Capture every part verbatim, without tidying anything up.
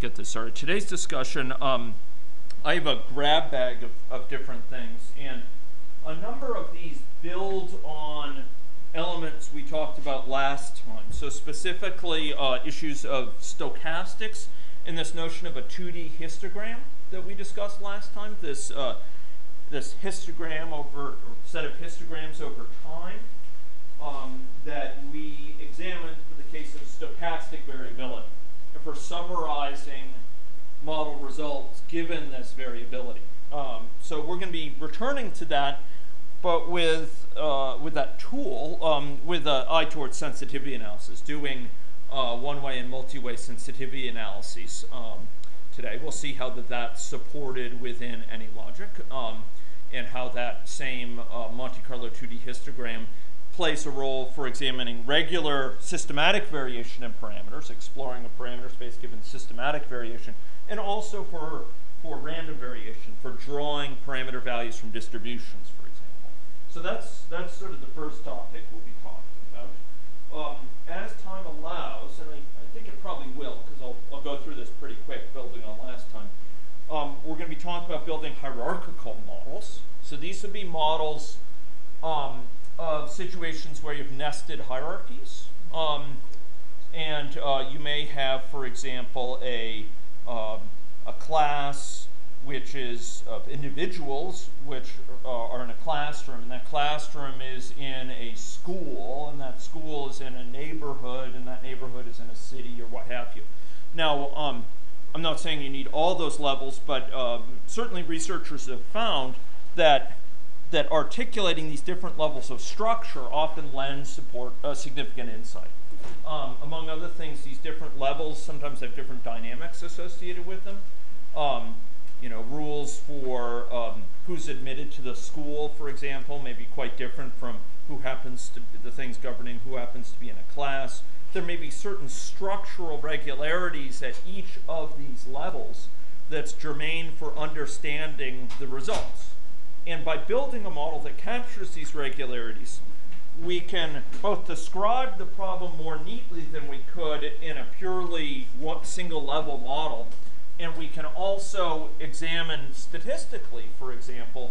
get this started. Today's discussion, um, I have a grab bag of, of different things, and a number of these build on elements we talked about last time. So specifically uh, issues of stochastics and this notion of a two D histogram that we discussed last time, this, uh, this histogram over, or set of histograms over time um, that we examined for the case of stochastic variability, and for summarizing model results given this variability. Um, so we're going to be returning to that, but with uh, with that tool, um, with an eye towards sensitivity analysis, doing uh, one-way and multi-way sensitivity analyses um, today. We'll see how that, that's supported within AnyLogic, um, and how that same uh, Monte Carlo two D histogram plays a role for examining regular systematic variation in parameters, exploring a parameter space given systematic variation, and also for for random variation, for drawing parameter values from distributions, for example. So that's that's sort of the first topic we'll be talking about. Um, as time allows, and I, I think it probably will, because I'll, I'll go through this pretty quick, building on last time, um, we're going to be talking about building hierarchical models. So these would be models um, of situations where you have nested hierarchies. Um, and uh, you may have, for example, a... Um, a class which is of individuals which uh, are in a classroom, and that classroom is in a school, and that school is in a neighborhood, and that neighborhood is in a city, or what have you. Now, um, I'm not saying you need all those levels, but um, certainly researchers have found that that articulating these different levels of structure often lends support uh, significant insight. Um, among other things, these different levels sometimes have different dynamics associated with them. Um, you know, rules for um, who's admitted to the school, for example, may be quite different from who happens to be the things governing who happens to be in a class. There may be certain structural regularities at each of these levels that's germane for understanding the results. And by building a model that captures these regularities, we can both describe the problem more neatly than we could in a purely one single level model, and we can also examine statistically, for example,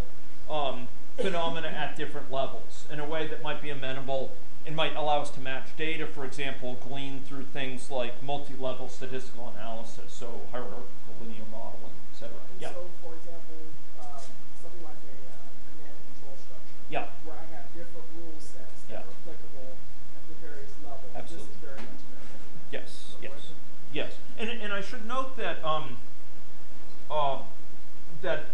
um, phenomena at different levels in a way that might be amenable and might allow us to match data, for example, gleaned through things like multi-level statistical analysis, so hierarchical linear modeling, et cetera. Yeah. So, for example, um, something like a uh, command and control structure. Yeah. And, and I should note that um, uh, that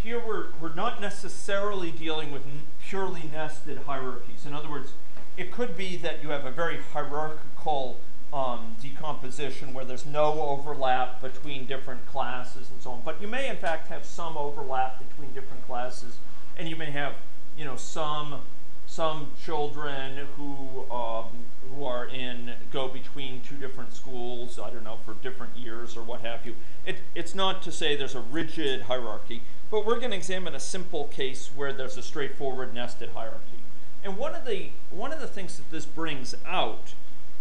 here we're, we're not necessarily dealing with n purely nested hierarchies. In other words, it could be that you have a very hierarchical um, decomposition where there's no overlap between different classes and so on. But you may, in fact, have some overlap between different classes, and you may have, you know, some some children who um, who are in, go between two different schools, I don't know, for different years or what have you. It, it's not to say there's a rigid hierarchy, but we're going to examine a simple case where there's a straightforward nested hierarchy. And one of the, one of the things that this brings out,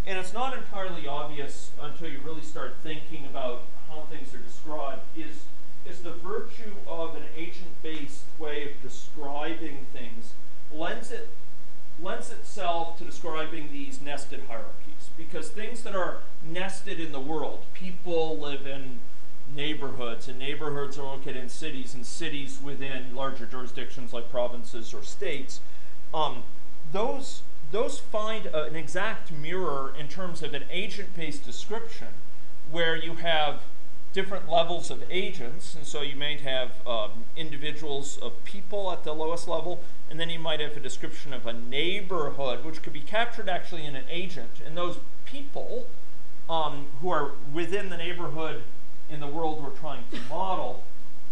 and it's not entirely obvious until you really start thinking about how things are described, is, is the virtue of an agent-based way of describing things lends it lends itself to describing these nested hierarchies, because things that are nested in the world, people live in neighborhoods, and neighborhoods are located in cities, and cities within larger jurisdictions like provinces or states, um, those, those find uh, an exact mirror in terms of an agent-based description where you have different levels of agents, and so you may have um, individuals of people at the lowest level, and then you might have a description of a neighborhood, which could be captured actually in an agent, and those people um, who are within the neighborhood in the world we're trying to model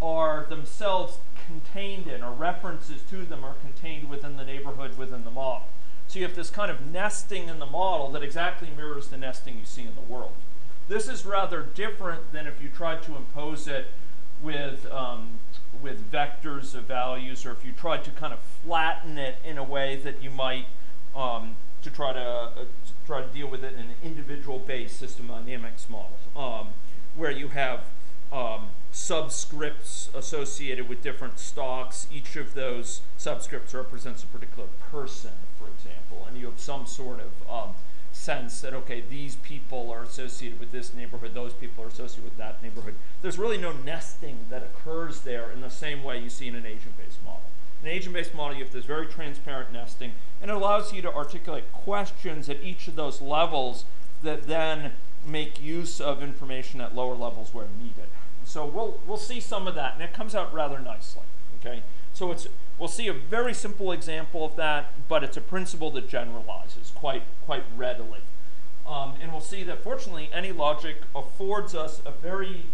are themselves contained in, or references to them are contained within the neighborhood within the model. So you have this kind of nesting in the model that exactly mirrors the nesting you see in the world. This is rather different than if you tried to impose it with, um, with vectors of values, or if you tried to kind of flatten it in a way that you might um, to try to, uh, to try to deal with it in an individual-based system dynamics model. Um, where you have um, subscripts associated with different stocks. Each of those subscripts represents a particular person, for example, and you have some sort of um, sense that, okay, these people are associated with this neighborhood, those people are associated with that neighborhood. There's really no nesting that occurs there in the same way you see in an agent-based model. In an agent-based model, you have this very transparent nesting, and it allows you to articulate questions at each of those levels that then make use of information at lower levels where needed. So we'll, we'll see some of that, and it comes out rather nicely, okay? So it's, we'll see a very simple example of that, but it's a principle that generalizes quite, quite readily. Um, and we'll see that, fortunately, AnyLogic affords us a very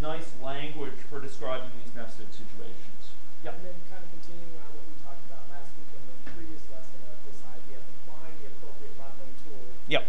nice language for describing these nested situations. Yeah? And then kind of continuing on what we talked about last week in the previous lesson of this idea of applying the appropriate modeling tool. Yeah.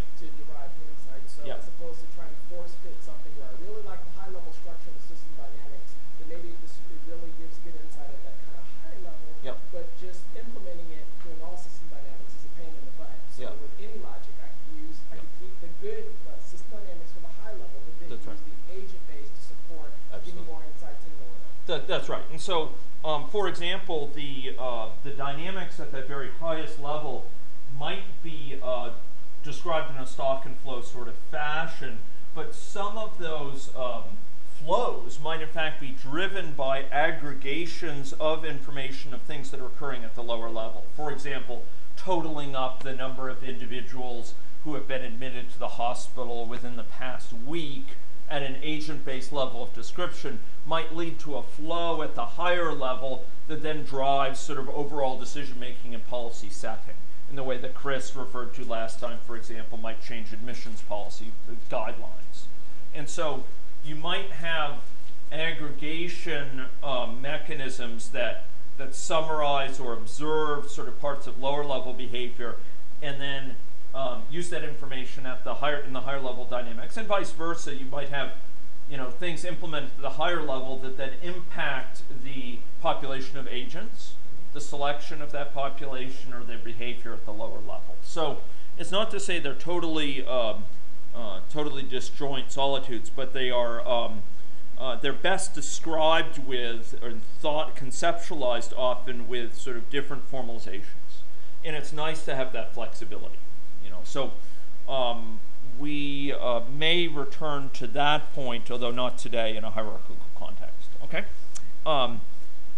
That's right. And so, um, for example, the, uh, the dynamics at that very highest level might be uh, described in a stock and flow sort of fashion, but some of those um, flows might in fact be driven by aggregations of information of things that are occurring at the lower level. For example, totaling up the number of individuals who have been admitted to the hospital within the past week at an agent-based level of description might lead to a flow at the higher level that then drives sort of overall decision-making and policy setting in the way that Chris referred to last time, for example, might change admissions policy guidelines. And so you might have aggregation um, mechanisms that, that summarize or observe sort of parts of lower-level behavior and then Um, use that information at the higher in the higher level dynamics, and vice versa. You might have, you know, things implemented at the higher level that then impact the population of agents, the selection of that population, or their behavior at the lower level. So it's not to say they're totally um, uh, totally disjoint solitudes, but they are um, uh, they're best described with or thought conceptualized often with sort of different formalizations, and it's nice to have that flexibility. So um, we uh, may return to that point, although not today, in a hierarchical context. Okay? Um,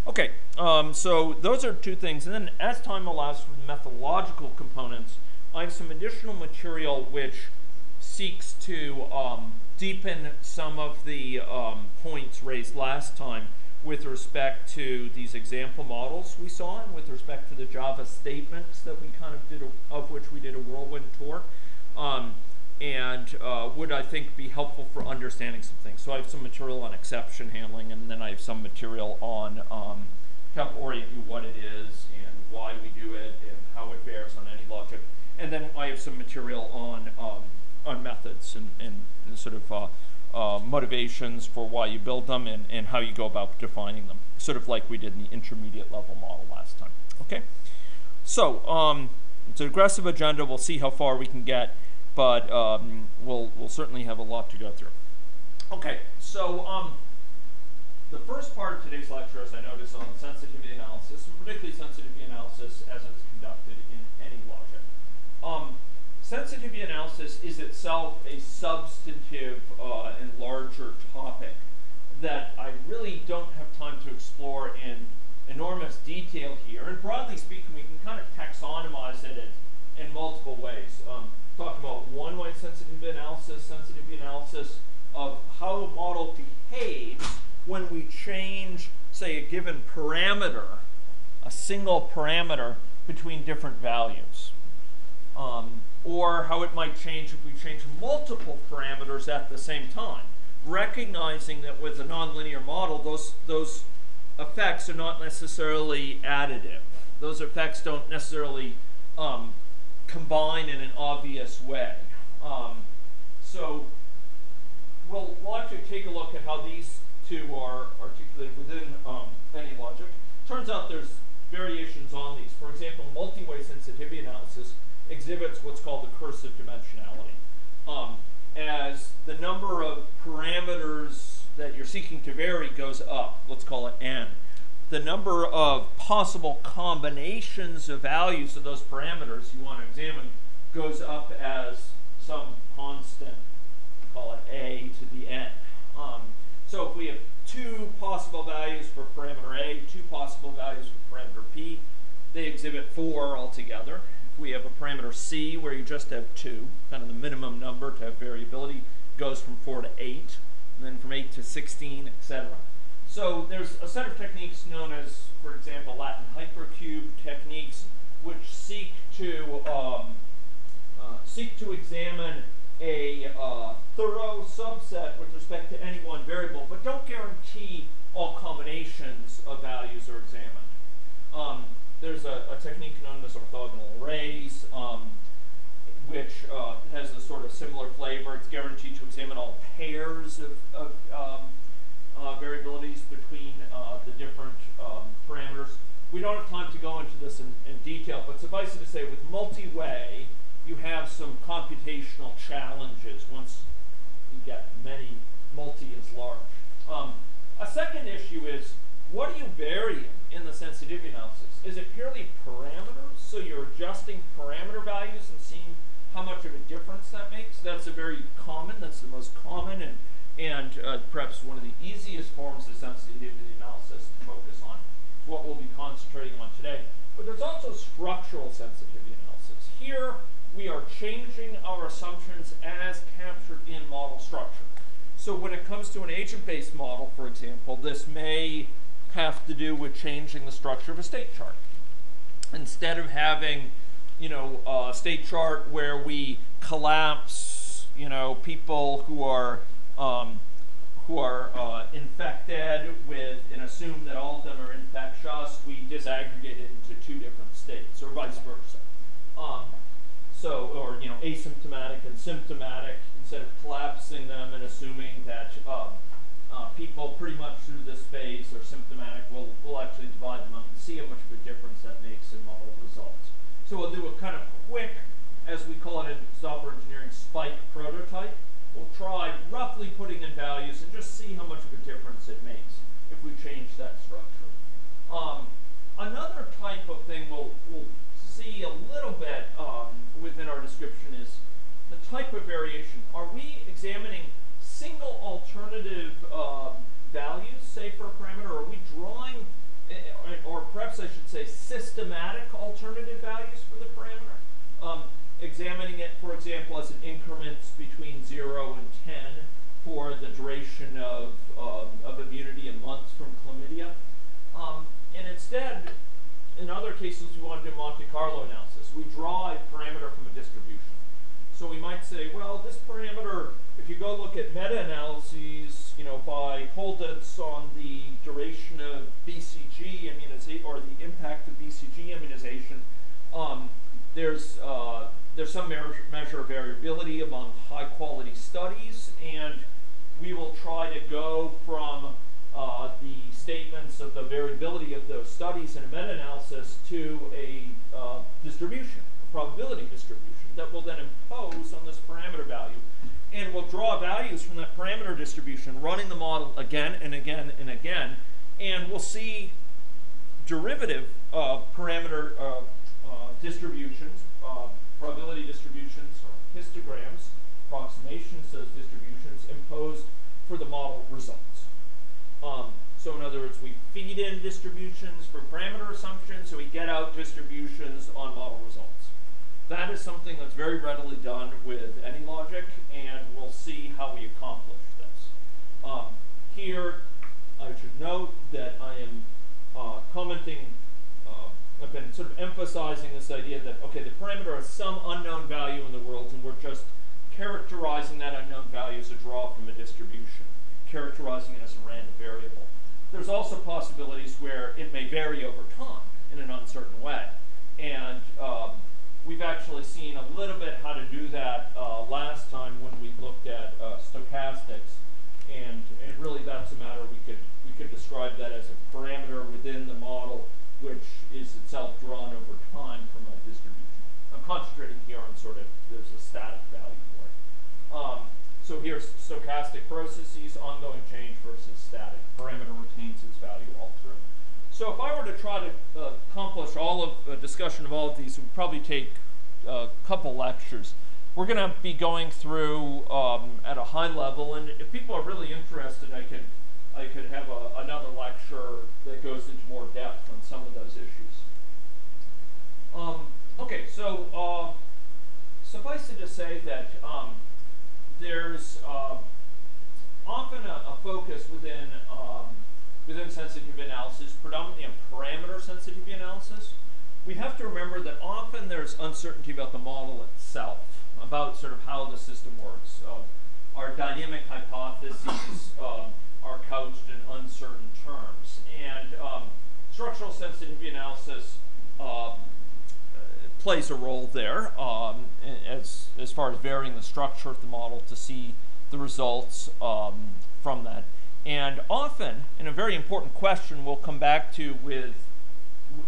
okay, um, so those are two things. And then as time allows for methodological components, I have some additional material which seeks to um, deepen some of the um, points raised last time with respect to these example models we saw and with respect to the Java statements that we kind of did, a, of which we did a whirlwind tour, um, and uh, would, I think, be helpful for understanding some things. So I have some material on exception handling, and then I have some material on um, help orient you what it is and why we do it and how it bears on AnyLogic. And then I have some material on, um, on methods and, and, and sort of uh, Uh, motivations for why you build them and, and how you go about defining them, sort of like we did in the intermediate level model last time. Okay, so um, it's an aggressive agenda. We'll see how far we can get, but um, we'll we'll certainly have a lot to go through. Okay, so um, the first part of today's lecture, as I noticed, on sensitivity analysis, and particularly sensitivity analysis as it's conducted in AnyLogic. Um, Sensitivity analysis is itself a substantive uh, and larger topic that I really don't have time to explore in enormous detail here. And broadly speaking, we can kind of taxonomize it in, in multiple ways. Um, talk about one-way sensitivity analysis, sensitivity analysis of how a model behaves when we change, say, a given parameter, a single parameter, between different values. Um, or how it might change if we change multiple parameters at the same time, recognizing that with a nonlinear model, those, those effects are not necessarily additive. Those effects don't necessarily um, combine in an obvious way. Um, so we'll want to take a look at how these two are articulated within um, AnyLogic. Turns out there's variations on these. For example, multi-way sensitivity analysis exhibits what's called the curse of dimensionality. Um, as the number of parameters that you're seeking to vary goes up, let's call it n, the number of possible combinations of values of those parameters you want to examine goes up as some constant, call it a to the n. Um, so if we have two possible values for parameter a, two possible values for parameter p, they exhibit four altogether. If we have a parameter c where you just have two, kind of the minimum number to have variability, goes from four to eight, and then from eight to sixteen, et cetera. So there's a set of techniques known as, for example, Latin hypercube techniques, which seek to um, uh, seek to examine a uh, thorough subset with respect to any one variable, but don't guarantee all combinations of values are examined. Um, there's a, a technique known as orthogonal arrays, um, which uh, has a sort of similar flavor. It's guaranteed to examine all pairs of, of um, uh, variabilities between uh, the different um, parameters. We don't have time to go into this in, in detail, but suffice it to say, with multi-way, you have some computational challenges once you get many, multi is large. Um, a second issue is, what are you varying in the sensitivity analysis? Is it purely parameters? So you're adjusting parameter values and seeing how much of a difference that makes? That's a very common, that's the most common, and, and uh, perhaps one of the easiest forms of sensitivity analysis to focus on. It's what we'll be concentrating on today. But there's also structural sensitivity analysis. Here, we are changing our assumptions as captured in model structure. So when it comes to an agent-based model, for example, this may have to do with changing the structure of a state chart. Instead of having, you know, a state chart where we collapse, you know, people who are um, who are uh, infected with, and assume that all of them are infectious, we disaggregate it into two different states, or vice versa. Um, So, or, you know, asymptomatic and symptomatic, instead of collapsing them and assuming that um, uh, people pretty much through this phase are symptomatic, we'll, we'll actually divide them up and see how much of a difference that makes in model results. So we'll do a kind of quick, as we call it in software engineering, spike prototype. We'll try roughly putting in values and just see how much of a difference it makes if we change that structure. Um, another type of thing we'll, we'll see a little bit um, within our description is the type of variation. Are we examining single alternative uh, values, say for a parameter? Or are we drawing, or perhaps I should say systematic alternative values for the parameter? Um, examining it, for example, as an increment between zero and ten for the duration of, um, of immunity in months from chlamydia. Um, and instead, in other cases, we want to do Monte Carlo analysis. We draw a parameter from a distribution. So we might say, well, this parameter, if you go look at meta-analyses, you know, by Holdens on the duration of B C G immunization, or the impact of B C G immunization, um, there's, uh, there's some measure of variability among high-quality studies, and we will try to go from Uh, the statements of the variability of those studies in a meta-analysis to a uh, distribution, a probability distribution, that will then impose on this parameter value. And we'll draw values from that parameter distribution, running the model again and again and again, and we'll see derivative uh, parameter uh, uh, distributions, uh, probability distributions, or histograms, approximations to those distributions imposed for the model results. Um, so in other words, we feed in distributions for parameter assumptions, so we get out distributions on model results. That is something that's very readily done with AnyLogic, and we'll see how we accomplish this. Um, here, I should note that I am uh, commenting, uh, I've been sort of emphasizing this idea that, okay, the parameter has some unknown value in the world, and we're just characterizing that unknown value as a draw from a distribution, characterizing it as a random variable. There's also possibilities where it may vary over time in an uncertain way. And um, we've actually seen a little bit how to do that uh, last time when we looked at uh, stochastics. And, and really that's a matter we could, we could describe that as a parameter within the model which is itself drawn over time from a distribution. I'm concentrating here on sort of there's a static value for it. Um, So here's stochastic processes, ongoing change versus static. Parameter retains its value all through. So if I were to try to uh, accomplish all of a uh, discussion of all of these, it would probably take a couple lectures. We're going to be going through um, at a high level, and if people are really interested, I could I could have a, another lecture that goes into more depth on some of those issues. Um, okay, so uh, suffice it to say that um, there's uh, often a, a focus within um, within sensitivity analysis, predominantly on parameter sensitivity analysis. We have to remember that often there's uncertainty about the model itself, about sort of how the system works. Uh, our dynamic hypotheses um, are couched in uncertain terms, and um, structural sensitivity analysis uh, plays a role there um, as, as far as varying the structure of the model to see the results um, from that. And often, and a very important question we'll come back to with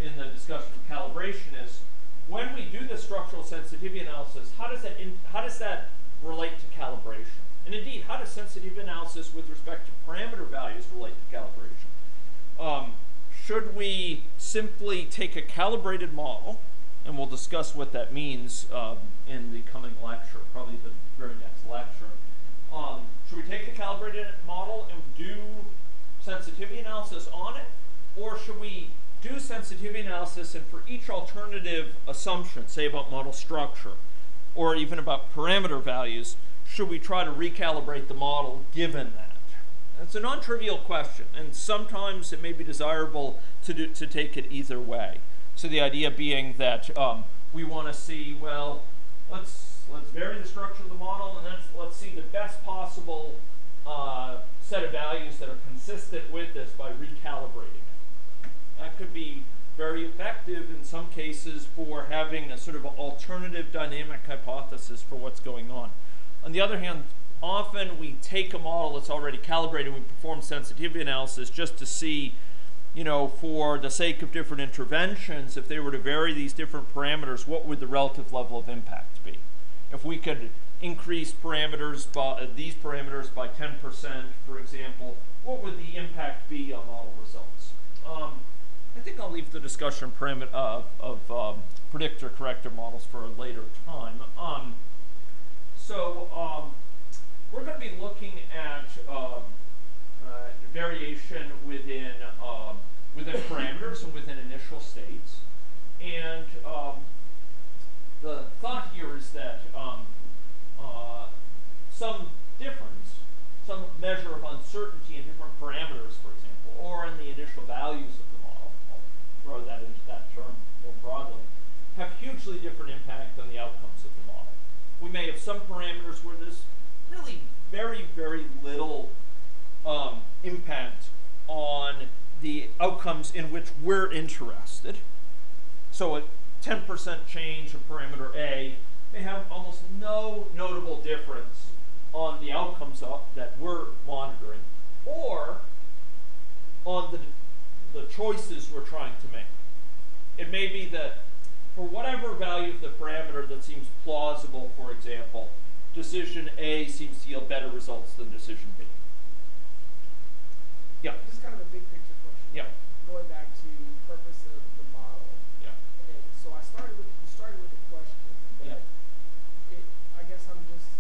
in the discussion of calibration is, when we do the structural sensitivity analysis, how does that in, how does that relate to calibration? And indeed, how does sensitivity analysis with respect to parameter values relate to calibration? Um, should we simply take a calibrated model, and we'll discuss what that means um, in the coming lecture, probably the very next lecture. Um, should we take a calibrated model and do sensitivity analysis on it, or should we do sensitivity analysis and for each alternative assumption, say about model structure or even about parameter values, should we try to recalibrate the model given that? It's a non-trivial question, and sometimes it may be desirable to, do, to take it either way. So the idea being that um, we want to see, well, let's, let's vary the structure of the model, and then let's see the best possible uh, set of values that are consistent with this by recalibrating. That could be very effective in some cases for having a sort of alternative dynamic hypothesis for what's going on. On the other hand, often we take a model that's already calibrated, we perform sensitivity analysis just to see, you know, for the sake of different interventions, if they were to vary these different parameters, what would the relative level of impact be? If we could increase parameters by, uh, these parameters by ten percent, for example, what would the impact be on model results? Um, I think I'll leave the discussion of, of um, predictor corrector models for a later time. Um, so um, we're going to be looking at um, uh, variation within um, within parameters and within initial states. And um, the thought here is that um, uh, some difference, some measure of uncertainty in different parameters, for example, or in the initial values of throw that into that term more broadly, have hugely different impact on the outcomes of the model. We may have some parameters where there's really very, very little um, impact on the outcomes in which we're interested. So a ten percent change in parameter A may have almost no notable difference on the outcomes of, that we're monitoring, or on the the choices we're trying to make. It may be that for whatever value of the parameter that seems plausible, for example, decision A seems to yield better results than decision B. Yeah? This is kind of a big picture question. Yeah. Going back to the purpose of the model. Yeah. And so I started with, started with the question, but yeah. it, I guess I'm just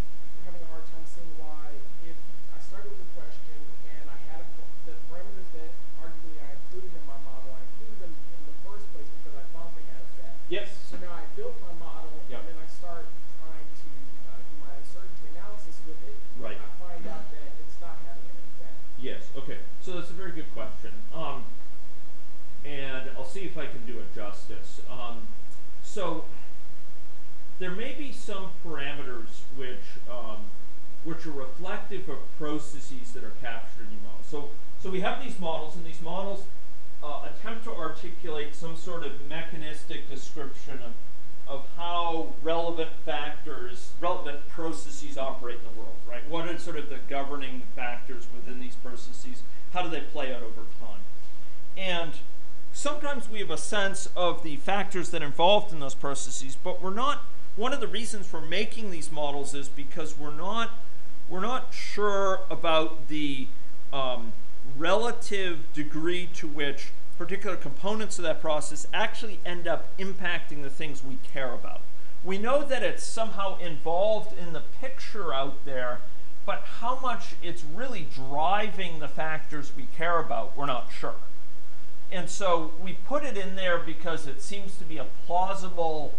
having a hard time seeing why if I started with the question and I had a, the parameters that in my model, I included them in the first place because I thought they had effect. Yes. So now I built my model, yep. and then I start trying to uh, do my uncertainty analysis with it, right. and I find out that it's not having an effect. Yes, okay. So that's a very good question. Um, and I'll see if I can do it justice. Um, so there may be some parameters which, um, which are reflective of processes that are captured in your model. So, so we have these models, and these models Uh, attempt to articulate some sort of mechanistic description of, of how relevant factors, relevant processes operate in the world, right? What are sort of the governing factors within these processes? How do they play out over time? And sometimes we have a sense of the factors that are involved in those processes, but we're not, one of the reasons for making these models is because we're not we're not sure about the um, relative degree to which particular components of that process actually end up impacting the things we care about. We know that it's somehow involved in the picture out there, but how much it's really driving the factors we care about, we're not sure. And so we put it in there because it seems to be a plausible,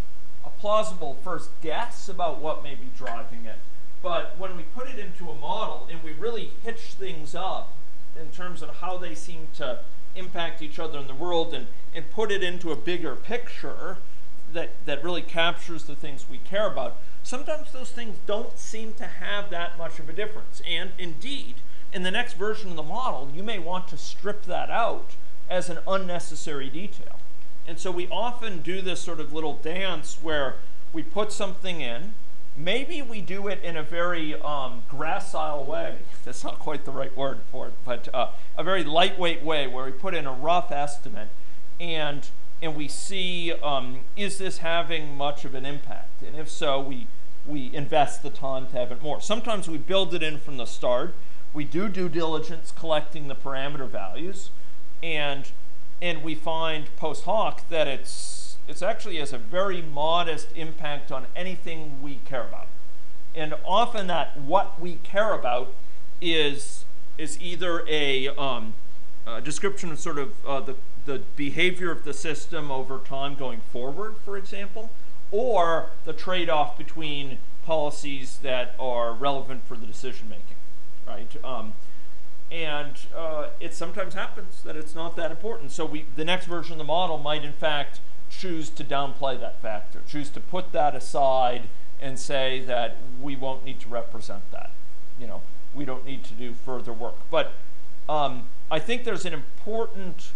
a plausible first guess about what may be driving it. But when we put it into a model and we really hitch things up in terms of how they seem to impact each other in the world and, and put it into a bigger picture that, that really captures the things we care about, sometimes those things don't seem to have that much of a difference. And indeed, in the next version of the model, you may want to strip that out as an unnecessary detail. And so we often do this sort of little dance where we put something in. Maybe we do it in a very um, gracile way. That's not quite the right word for it, but uh, a very lightweight way where we put in a rough estimate and, and we see, um, is this having much of an impact? And if so, we, we invest the time to have it more. Sometimes we build it in from the start. We do due diligence collecting the parameter values, and, and we find post hoc that it's It's actually has a very modest impact on anything we care about. And often that what we care about is, is either a, um, a description of sort of uh, the, the behavior of the system over time going forward, for example, or the trade-off between policies that are relevant for the decision-making, right? Um, and uh, it sometimes happens that it's not that important. So we, the next version of the model might, in fact, choose to downplay that factor, choose to put that aside and say that we won't need to represent that. You know, we don't need to do further work. But um, I think there's an important,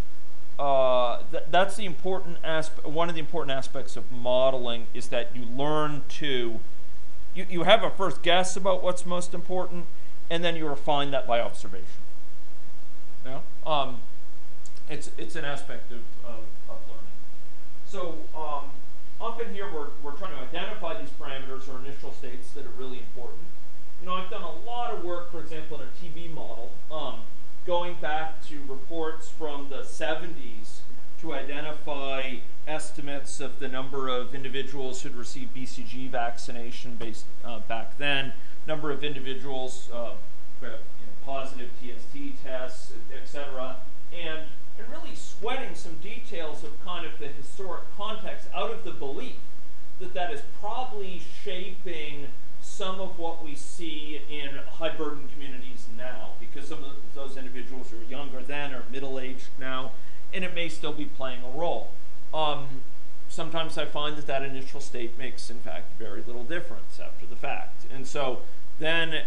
uh, th that's the important aspect, one of the important aspects of modeling is that you learn to, you, you have a first guess about what's most important, and then you refine that by observation. Yeah. Um, it's, it's an aspect of, of So um, often here we're, we're trying to identify these parameters or initial states that are really important. You know, I've done a lot of work, for example, in a T B model, um, going back to reports from the seventies to identify estimates of the number of individuals who'd received B C G vaccination based uh, back then, number of individuals uh, who have, you know, positive T S T tests, et cetera, and and really sweating some details of kind of the historic context out of the belief that that is probably shaping some of what we see in high burden communities now, because some of those individuals who are younger then are middle-aged now, and it may still be playing a role. Um, sometimes I find that that initial state makes, in fact, very little difference after the fact. And so then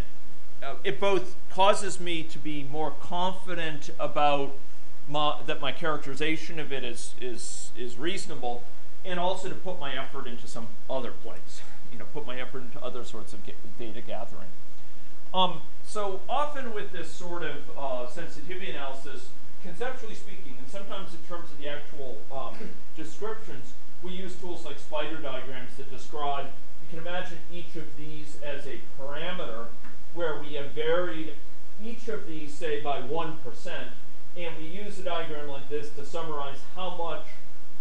uh, it both causes me to be more confident about My, that my characterization of it is, is, is reasonable, and also to put my effort into some other place, you know, put my effort into other sorts of data gathering. Um, so often with this sort of uh, sensitivity analysis, conceptually speaking, and sometimes in terms of the actual um, descriptions, we use tools like spider diagrams that describe, you can imagine each of these as a parameter where we have varied each of these, say, by one percent, and we use a diagram like this to summarize how much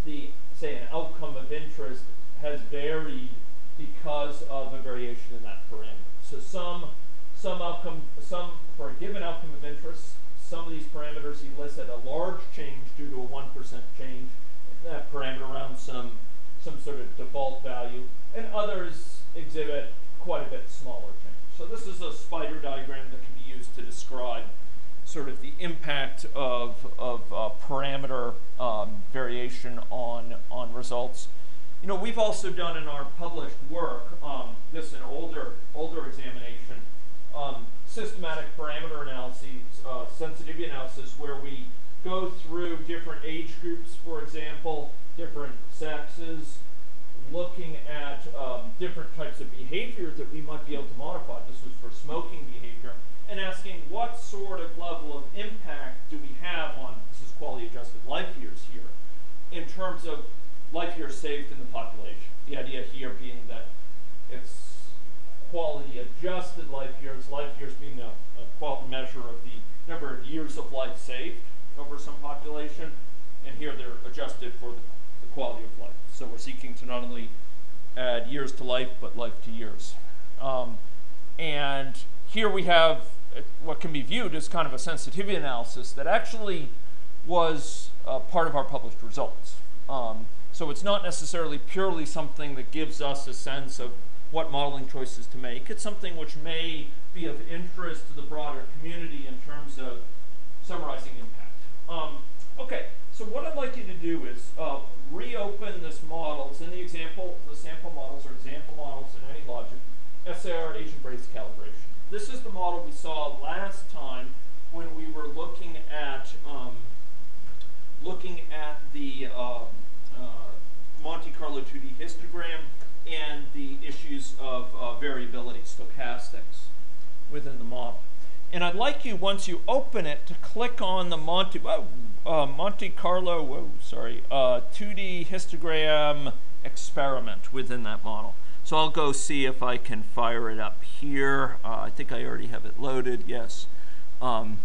the, say, an outcome of interest has varied because of a variation in that parameter. So some, some outcome, some for a given outcome of interest, some of these parameters elicit a large change due to a one percent change, and that parameter around some, some sort of default value, and others exhibit quite a bit smaller change. So this is a spider diagram that can be used to describe sort of the impact of, of uh, parameter um, variation on, on results. You know, we've also done in our published work, um, this is an older, older examination, um, systematic parameter analyses, uh, sensitivity analysis, where we go through different age groups, for example, different sexes, looking at um, different types of behavior that we might be able to modify. This was for smoking behavior, and asking what sort of level of impact do we have on, this is quality adjusted life years here, in terms of life years saved in the population. The idea here being that it's quality adjusted life years, life years being a, a quality measure of the number of years of life saved over some population, and here they're adjusted for the, the quality of life. So we're seeking to not only add years to life, but life to years. Um, and here we have what can be viewed as kind of a sensitivity analysis that actually was uh, part of our published results. Um, so it's not necessarily purely something that gives us a sense of what modeling choices to make. It's something which may be of interest to the broader community in terms of summarizing impact. Um, okay, so what I'd like you to do is uh, reopen this model. It's in the example, the sample models or example models in AnyLogic, S A R agent-based calibration. This is the model we saw last time when we were looking at um, looking at the um, uh, Monte Carlo two D histogram and the issues of uh, variability, stochastics, within the model. And I'd like you, once you open it, to click on the Monte oh, uh, Monte Carlo whoa, sorry uh, two D histogram experiment within that model. So I'll go see if I can fire it up here. Uh, I think I already have it loaded. Yes, um,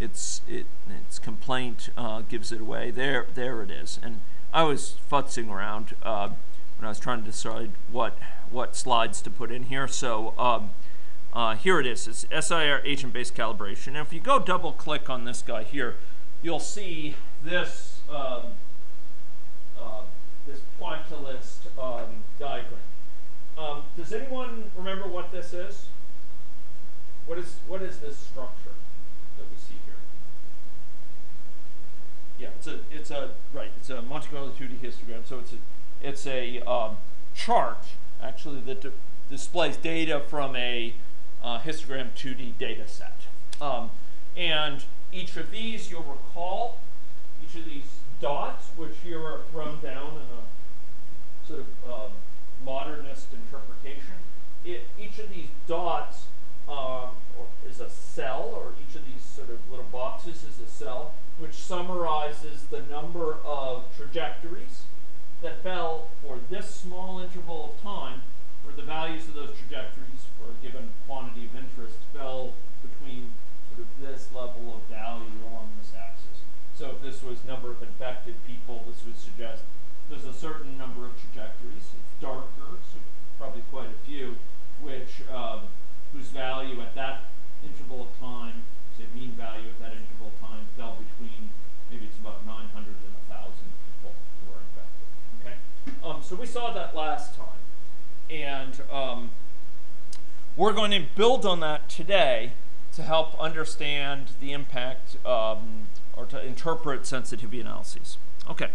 it's it its complaint uh, gives it away. There, there it is. And I was futzing around uh, when I was trying to decide what what slides to put in here. So um, uh, here it is. It's S I R agent-based calibration. And if you go double-click on this guy here, you'll see this um, uh, this pointillist um, diagram. Um, does anyone remember what this is? What is what is this structure that we see here? Yeah, it's a it's a right. It's a Monte Carlo two D histogram. So it's a it's a um, chart actually that d displays data from a uh, histogram two D data set. Um, and each of these, you'll recall, each of these dots, which here are thrown down in a sort of um, modernist interpretation. It, each of these dots um, or is a cell, or each of these sort of little boxes is a cell, which summarizes the number of trajectories that fell for this small interval of time, where the values of those trajectories for a given quantity of interest fell between sort of this level of value along this axis. So if this was number of infected people, this would suggest there's a certain number of trajectories. Darker, so probably quite a few, which um, whose value at that interval of time, say mean value at that interval of time, fell between maybe it's about nine hundred and one thousand people who were infected. Okay, um, so we saw that last time, and um, we're going to build on that today to help understand the impact um, or to interpret sensitivity analyses. Okay,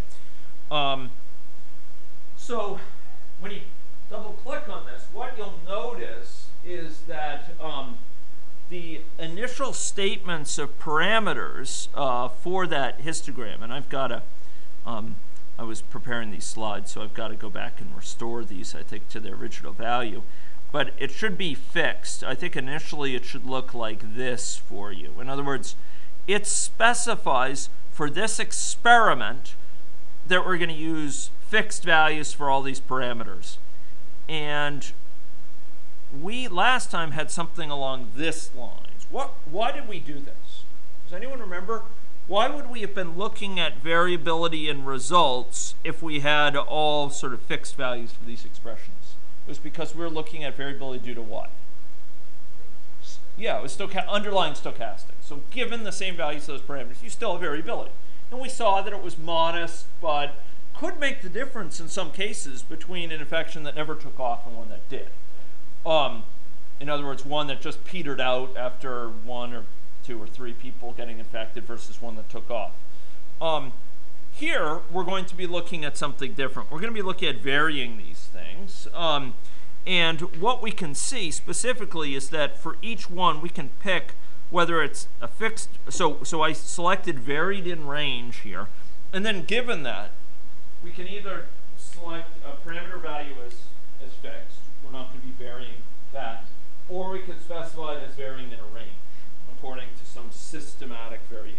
um, so. When you double-click on this, what you'll notice is that um, the initial statements of parameters uh, for that histogram, and I've got to, um, I was preparing these slides, so I've got to go back and restore these, I think, to their original value. But it should be fixed. I think initially it should look like this for you. In other words, it specifies for this experiment that we're going to use fixed values for all these parameters. And we last time had something along this lines. What, why did we do this? Does anyone remember? Why would we have been looking at variability in results if we had all sort of fixed values for these expressions? It was because we were looking at variability due to what? Yeah, it was stocha- underlying stochastic. So given the same values to those parameters, you still have variability. And we saw that it was modest, but could make the difference in some cases between an infection that never took off and one that did. Um, in other words, one that just petered out after one or two or three people getting infected versus one that took off. Um, here, we're going to be looking at something different. We're going to be looking at varying these things. Um, and what we can see specifically is that for each one, we can pick whether it's a fixed. So, so I selected varied in range here. And then given that, we can either select a parameter value as, as fixed, we're not going to be varying that, or we can specify it as varying in a range according to some systematic variation.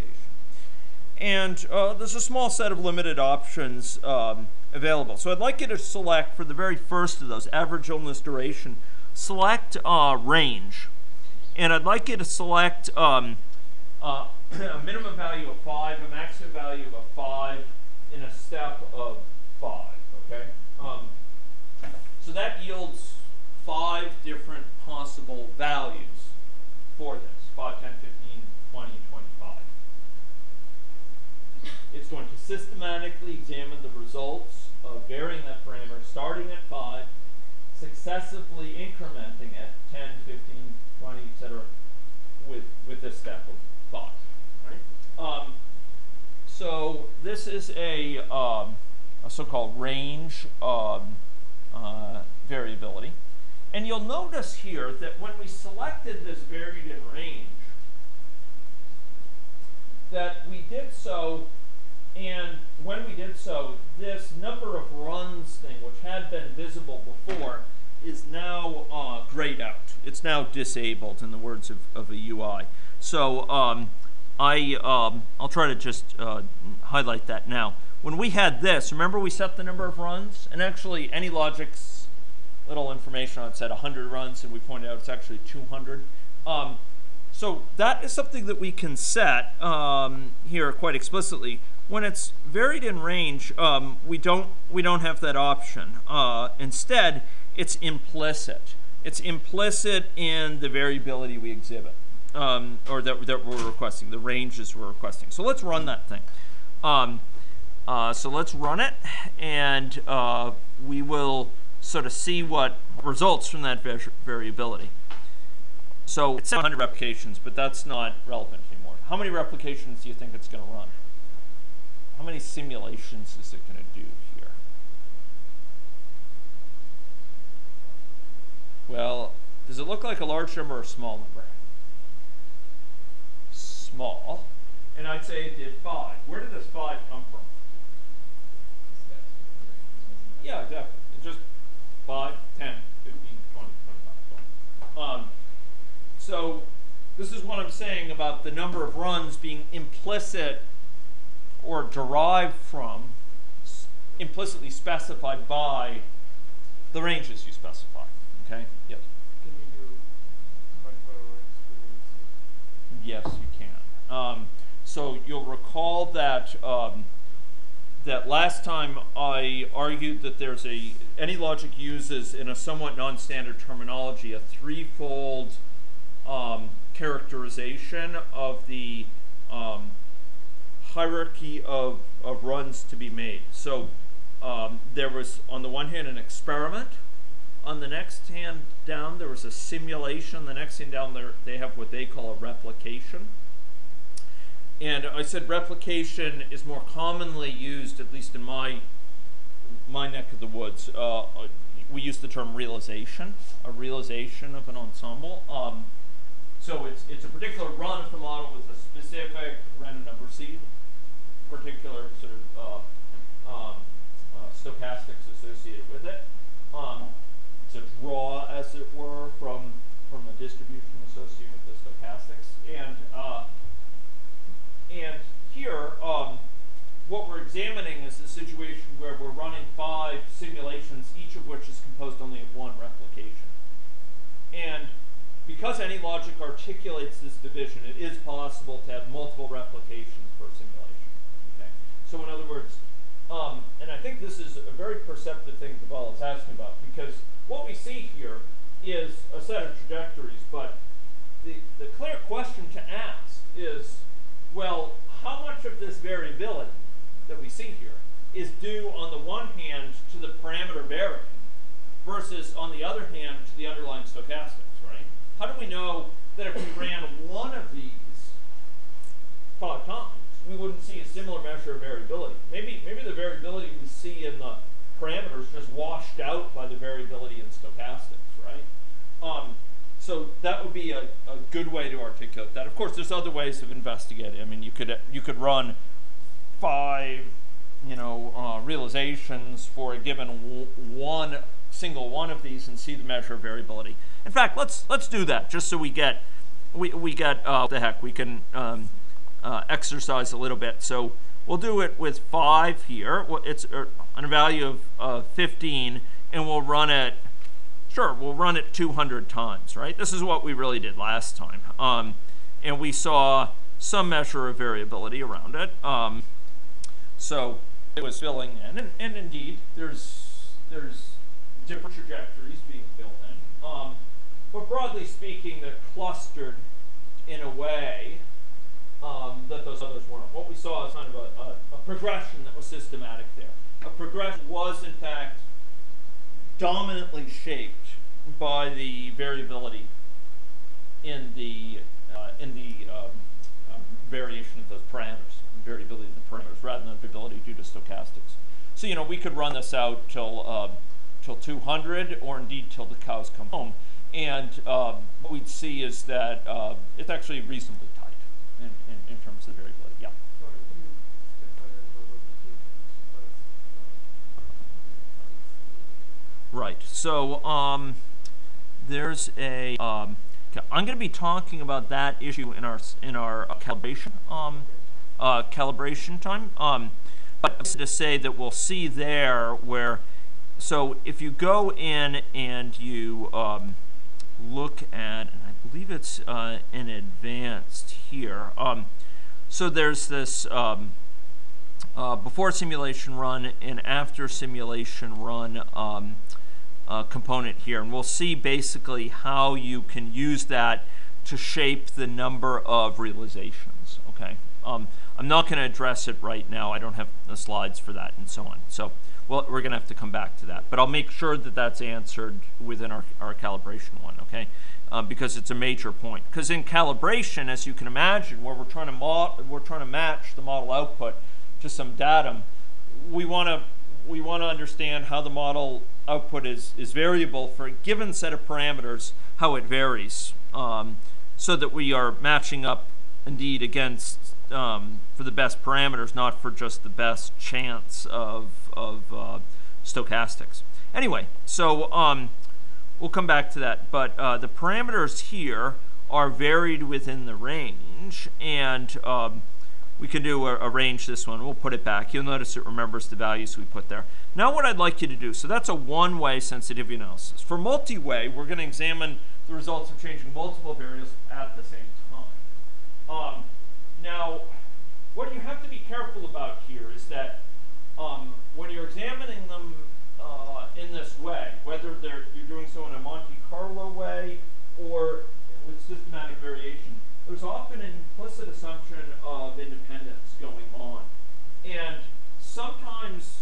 And uh, there's a small set of limited options um, available. So I'd like you to select for the very first of those, average illness duration, select uh, range. And I'd like you to select um, uh, a minimum value of five, a maximum value of five, and a step of five, okay? Um, so that yields five different possible values for this, five, ten, fifteen, twenty, twenty-five. It's going to systematically examine the results of varying that parameter, starting at five, successively incrementing it, ten, fifteen, twenty, et cetera, with, with this step of five, right? Um, so this is a, um, a so-called range um, uh, variability. And you'll notice here that when we selected this varied in range, that we did so, and when we did so, this number of runs thing, which had been visible before, is now uh, grayed out. It's now disabled, in the words of, of a U I. So um, I, um, I'll try to just uh, highlight that now. When we had this, remember we set the number of runs? And actually, AnyLogic's little information on it said one hundred runs, and we pointed out it's actually two hundred. Um, so that is something that we can set um, here quite explicitly. When it's varied in range, um, we don't we don't have that option. Uh, instead, it's implicit. It's implicit in the variability we exhibit, um, or that that we're requesting, the ranges we're requesting. So let's run that thing. Um, uh, so let's run it, and uh, we will sort of see what results from that variability. So it's one hundred replications, but that's not relevant anymore. How many replications do you think it's going to run? How many simulations is it going to do here? Well, does it look like a large number or a small number? Small. And I'd say it did five. Where did this five come from? Yeah, definitely. Just five, ten, fifteen, twenty, twenty-five, um, so this is what I'm saying about the number of runs being implicit or derived from, implicitly specified by the ranges you specify, okay? Yes? Can you do twenty-four hour experience? Yes, you can. Um, so you'll recall that um, that last time I argued that there's a, AnyLogic uses, in a somewhat non-standard terminology, a threefold um, characterization of the um, hierarchy of, of runs to be made. So um, there was, on the one hand, an experiment. On the next hand down, there was a simulation. The next hand down, there they have what they call a replication. And I said replication is more commonly used, at least in my my neck of the woods. Uh, we use the term realization, a realization of an ensemble. Um, so it's it's a particular run of the model with a specific random number seed, particular sort of uh, um, uh, stochastics associated with it. Um, it's a draw, as it were, from from a distribution associated with the stochastics. And uh, And here, um, what we're examining is a situation where we're running five simulations, each of which is composed only of one replication. And because AnyLogic articulates this division, it is possible to have multiple replications per simulation. Okay? So in other words, um, and I think this is a very perceptive thing that Val is asking about, because what we see here is a set of trajectories, but the, the clear question to ask is, well, how much of this variability that we see here is due, on the one hand, to the parameter varying versus, on the other hand, to the underlying stochastics, right? How do we know that if we ran one of these five times, we wouldn't see a similar measure of variability? Maybe, maybe the variability we see in the parameters just washed out by the variability in stochastics, right? Um, So that would be a, a good way to articulate that. Of course, there's other ways of investigating. I mean, you could you could run five, you know, uh, realizations for a given w one single one of these and see the measure of variability. In fact, let's let's do that just so we get we we get uh, what the heck we can um, uh, exercise a little bit. So we'll do it with five here. Well, it's uh, on a value of uh, fifteen, and we'll run it sure, we'll run it two hundred times, right? This is what we really did last time. Um, and we saw some measure of variability around it. Um, so it was filling in, and, and indeed, there's, there's different trajectories being filled in. Um, but broadly speaking, they're clustered in a way um, that those others weren't. What we saw is kind of a, a, a progression that was systematic there. A progression was, in fact, dominantly shaped by the variability in the uh, in the um, um, variation of those parameters, variability in the parameters, rather than variability due to stochastics. So you know we could run this out till uh, till two hundred, or indeed till the cows come home, and uh, what we'd see is that uh, it's actually reasonably tight in, in, in terms of variability. Yeah. Right, so um, there's a, um, I'm going to be talking about that issue in our in our uh, calibration um, uh, calibration time, um, but to say that we'll see there where, so if you go in and you um, look at, and I believe it's uh, in advanced here, um, so there's this um, uh, before simulation run and after simulation run, um, Uh, component here, and we'll see basically how you can use that to shape the number of realizations. Okay, um, I'm not going to address it right now. I don't have the slides for that and so on. So, well, we're going to have to come back to that, but I'll make sure that that's answered within our, our calibration one. Okay, uh, because it's a major point. Because in calibration, as you can imagine, where we're trying to mo we're trying to match the model output to some datum, we want to we want to understand how the model output is, is variable for a given set of parameters, how it varies, um, so that we are matching up indeed against um, for the best parameters, not for just the best chance of, of uh, stochastics. Anyway, so um, we'll come back to that, but uh, the parameters here are varied within the range, and um, we can do a, a range this one. We'll put it back. You'll notice it remembers the values we put there. Now what I'd like you to do, so that's a one-way sensitivity analysis. For multi-way, we're going to examine the results of changing multiple variables at the same time. Um, now, what you have to be careful about here is that um, when you're examining them uh, in this way, whether they're, you're doing so in a Monte Carlo way or with systematic variation, there's often an implicit assumption of independence going on. And sometimes,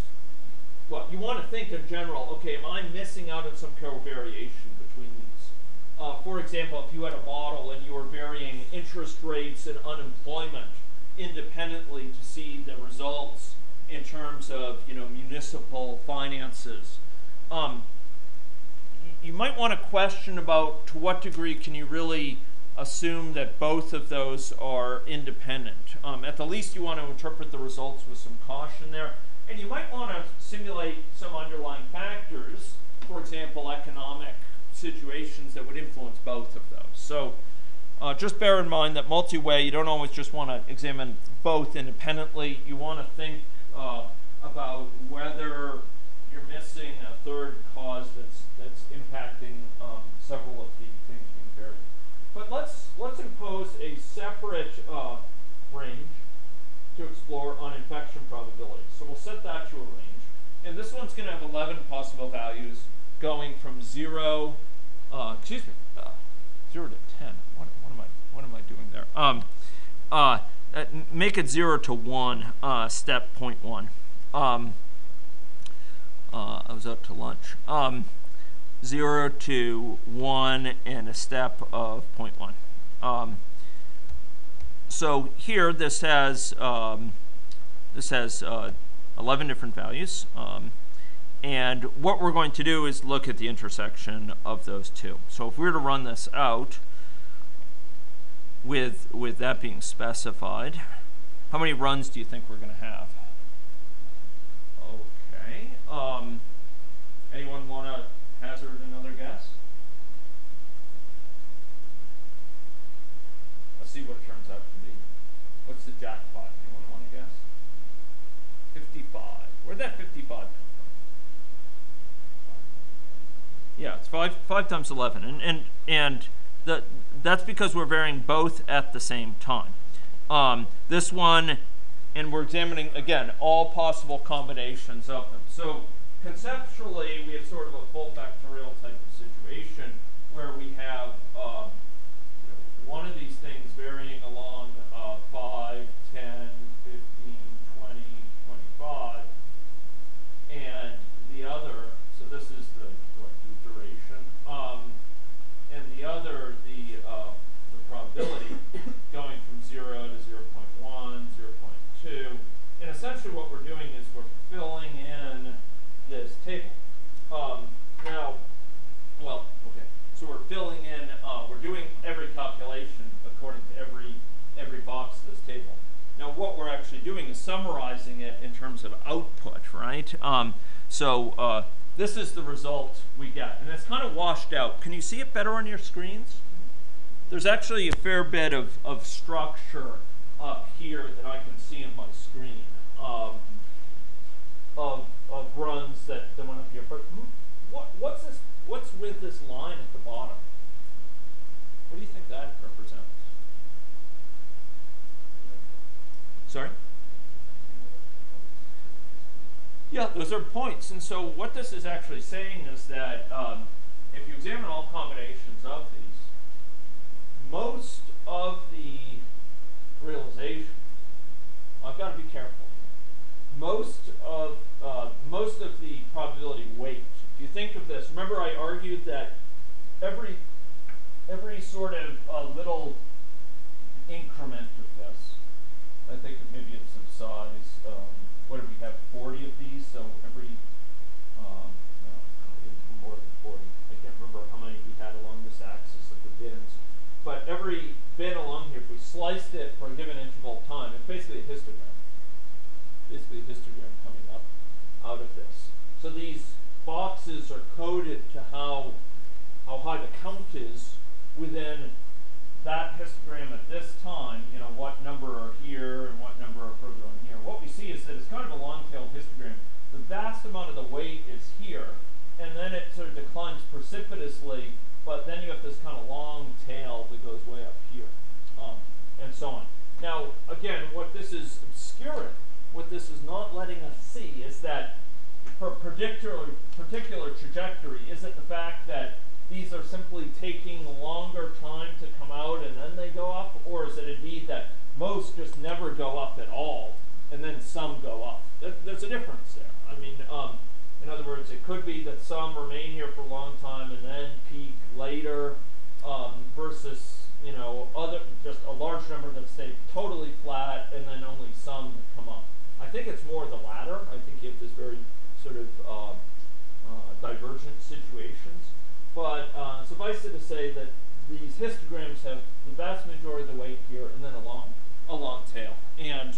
well, you want to think in general, okay, am I missing out on some covariation between these? Uh, for example, if you had a model and you were varying interest rates and unemployment independently to see the results in terms of, you know, municipal finances, um, you might want to question about to what degree can you really assume that both of those are independent. Um, at the least, you want to interpret the results with some caution there. And you might want to simulate some underlying factors, for example, economic situations that would influence both of those. So uh, just bear in mind that multi-way, you don't always just want to examine both independently. You want to think uh, about whether you're missing a third cause that's, that's impacting um, several of the things being varied. But let's let's impose a separate uh, range to explore on infection probability. So we'll set that to a range, and this one's going to have eleven possible values, going from zero, uh, excuse me, uh, zero to ten. What, what am I what am I doing there? Um, uh, make it zero to one. Uh, step point one. Um, uh, I was out to lunch. Um, zero to one and a step of zero point one. Um, so here this has um, this has uh, eleven different values, um, and what we're going to do is look at the intersection of those two. So if we were to run this out with with that being specified, how many runs do you think we're going to have? Okay. Um, anyone want to hazard another guess? Let's see what it turns out to be. What's the jackpot? Anyone want to guess? fifty-five. Where'd that fifty-five come from? Yeah, it's five five times eleven, and and and the that's because we're varying both at the same time. Um, this one, and we're examining again all possible combinations of them. So conceptually, we have sort of a full factorial type of situation where we have uh, one of these things varying along uh, five, ten, fifteen, twenty, twenty-five, and the other, so this is the, what, the duration, um, and the other, the, uh, the probability going from zero to zero point one, zero point two, and essentially what we're doing is we're filling in this table. Um, now, well, okay, so we're filling in, uh, we're doing every calculation according to every, every box of this table. Now what we're actually doing is summarizing it in terms of output, right? Um, so uh, this is the result we get, and it's kind of washed out. Can you see it better on your screens? There's actually a fair bit of, of structure up here that I can see in my screen um, of, of runs that, that went up here. But what, what's, this, what's with this line at the bottom? What do you think that represents? Sorry? Yeah, those are points. And so what this is actually saying is that um, if you examine all combinations of these, most of the realizations, I've got to be careful, most of, uh, most of the probability weight, if you think of this, remember I argued that every, every sort of uh, little increment of this, I think maybe it's of size, um, what do we have, forty of these? So every, um, no, more than forty. I can't remember how many we had along this axis of the bins. But every bin along here, if we sliced it for a given interval of time, it's basically a histogram. Basically a histogram coming up out of this. So these boxes are coded to how, how high the count is within that histogram at this time, you know, what number are here and what number are further on here. What we see is that it's kind of a long-tailed histogram. The vast amount of the weight is here, and then it sort of declines precipitously, but then you have this kind of long tail that goes way up here, um, and so on. Now, again, what this is obscuring, what this is not letting us see, is that her particular, particular trajectory isn't the fact that these are simply taking longer time to come out and then they go up, or is it indeed that most just never go up at all and then some go up? There's a difference there. I mean, um, in other words, it could be that some remain here for a long time and then peak later um, versus, you know, other just a large number that stay totally flat and then only some come up. I think it's more the latter. I think you have this very sort of uh, uh, divergent situations. But uh, suffice it to say that these histograms have the vast majority of the weight here and then a long, a long tail. And,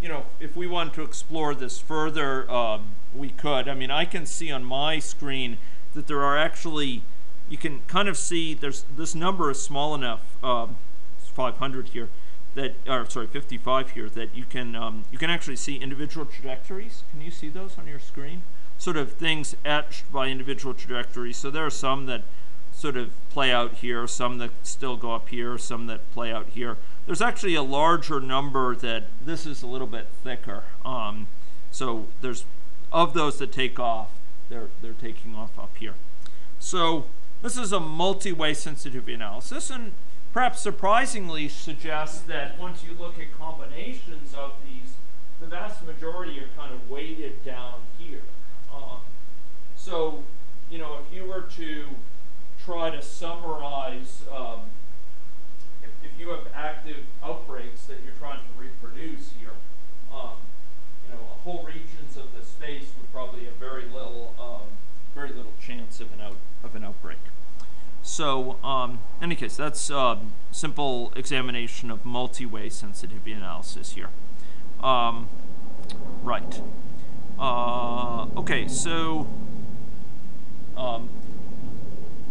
you know, if we want to explore this further, um, we could. I mean, I can see on my screen that there are actually, you can kind of see there's this number is small enough, um, it's five hundred here, that, or sorry, fifty-five here, that you can, um, you can actually see individual trajectories. Can you see those on your screen? Sort of things etched by individual trajectories. So there are some that sort of play out here, some that still go up here, some that play out here. There's actually a larger number that this is a little bit thicker. Um, so there's, of those that take off, they're, they're taking off up here. So this is a multi-way sensitive analysis, and perhaps surprisingly suggests that once you look at combinations of these, the vast majority are kind of weighted down here. Um, so, you know, if you were to try to summarize, um, if, if you have active outbreaks that you're trying to reproduce here, um, you know, whole regions of the space would probably have very little, um, very little chance of an out of an outbreak. So, um, in any case, that's a um, simple examination of multi-way sensitivity analysis here. Um, right. Uh, okay, so um,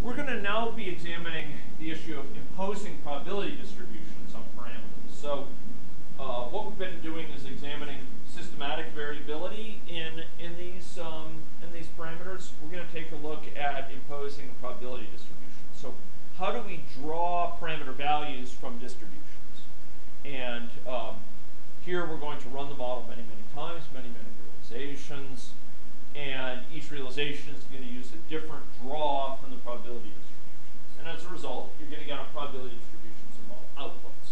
we're going to now be examining the issue of imposing probability distributions on parameters. So uh, what we've been doing is examining systematic variability in in these um, in these parameters. We're going to take a look at imposing to run the model many, many times, many, many realizations, and each realization is going to use a different draw from the probability distributions. And as a result, you're going to get a probability distributions of model outputs.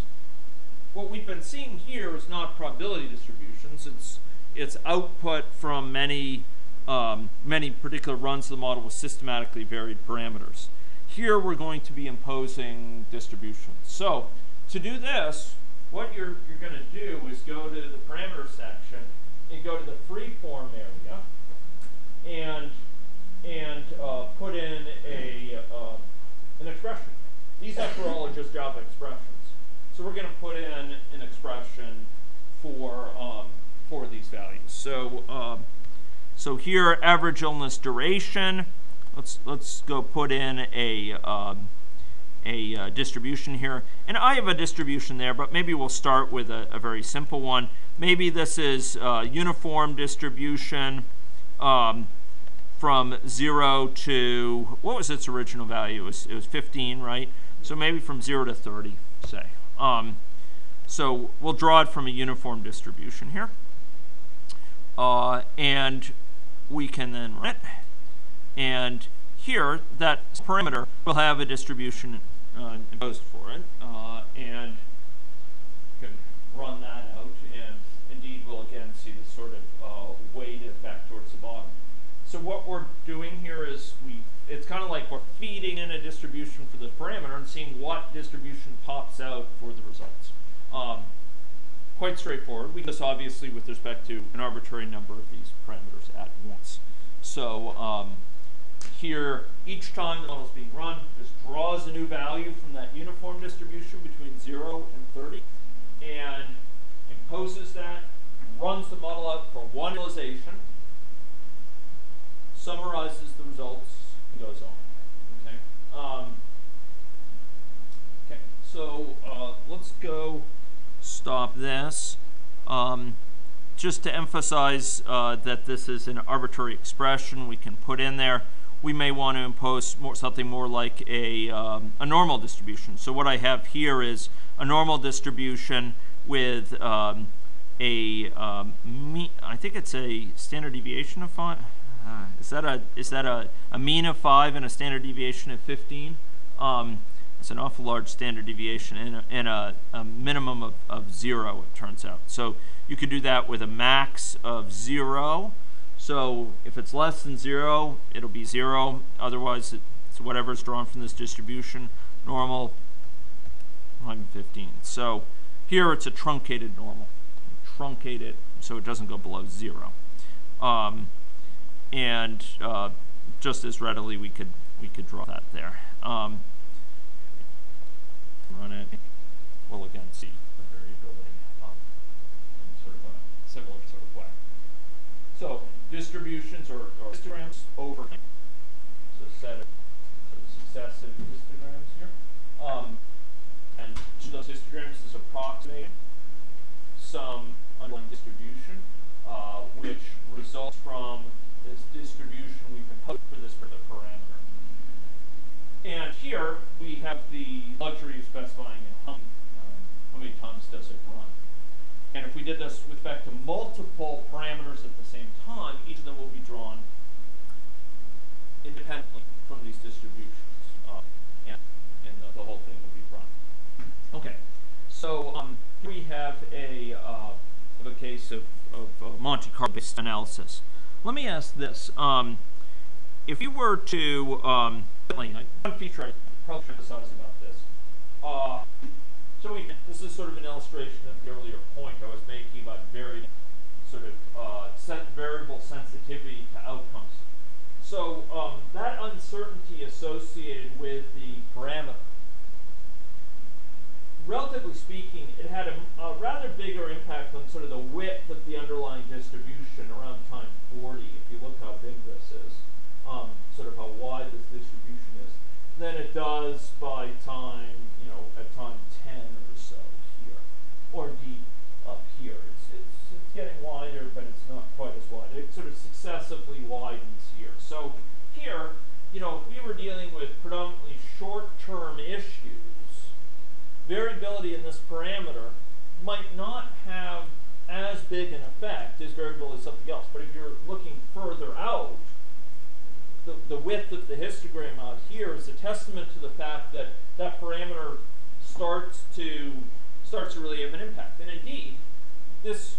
What we've been seeing here is not probability distributions, it's, it's output from many, um, many particular runs of the model with systematically varied parameters. Here we're going to be imposing distributions. So to do this, what you're, you're going to do is go to the parameter section and go to the free form area and and uh, put in a uh, an expression. These, after all, are just Java expressions. So we're going to put in an expression for um, for these values. So um, so here, average illness duration. Let's let's go put in a. Um, a uh, distribution here, and I have a distribution there, but maybe we'll start with a, a very simple one. Maybe this is uh, uniform distribution um, from zero to, what was its original value? It was, it was fifteen, right? So maybe from zero to thirty, say. Um, so we'll draw it from a uniform distribution here. Uh, and we can then run it. And here, that parameter will have a distribution uh, imposed for it, uh, and you can run that out, and indeed we'll again see this sort of uh, weighted effect towards the bottom. So what we're doing here is we, it's kind of like we're feeding in a distribution for the parameter and seeing what distribution pops out for the results. Um, quite straightforward. We do this obviously with respect to an arbitrary number of these parameters at once. So. Um, Here, each time the model is being run, this draws a new value from that uniform distribution between zero and thirty, and imposes that, runs the model out for one realization, summarizes the results, and goes on. Okay. Um, okay. So uh, let's go stop this. Um, just to emphasize uh, that this is an arbitrary expression, we can put in there. We may want to impose more, something more like a, um, a normal distribution. So what I have here is a normal distribution with um, a um, mean. I think it's a standard deviation of five. Uh, is that a is that a, a mean of five and a standard deviation of fifteen? Um, it's an awful large standard deviation and a, and a, a minimum of, of zero. It turns out. So you could do that with a max of zero. So if it's less than zero, it'll be zero. Otherwise, it's whatever is drawn from this distribution, normal, eleven, fifteen. So here it's a truncated normal. Truncate it so it doesn't go below zero. Um, and uh, just as readily, we could we could draw that there. Um, run it. We'll again see the variability um, in sort of a similar sort of way. So. Distributions or, or histograms over so set of, sort of successive histograms here, um, and each of those histograms is approximating some underlying distribution, uh, which results from this distribution we've imposed for this particular parameter. And here we have the luxury of specifying how many, uh, how many times does it run. And if we did this with respect to multiple parameters at the same time, each of them will be drawn independently from these distributions. Uh, and and the, the whole thing will be run. Okay, so um, here we have a, uh, of a case of, of uh, Monte Carlo-based analysis. Let me ask this. Um, if you were to, um, one feature I probably should emphasize about this. Uh, So we, this is sort of an illustration of the earlier point I was making about very sort of uh, set variable sensitivity to outcomes. So um, that uncertainty associated with the parameter, relatively speaking, it had a, a rather bigger impact on sort of the width of the underlying distribution around time forty. If you look how big this is, um, sort of how wide this distribution is, than it does by time, you know, at time ten or so here, or indeed up here. It's, it's, it's getting wider, but it's not quite as wide. It sort of successively widens here. So here, you know, if we were dealing with predominantly short-term issues, variability in this parameter might not have as big an effect, this variable is something else. But if you're looking further out, the, the width of the histogram out here is a testament to the fact that that parameter starts to starts to really have an impact. And indeed, this,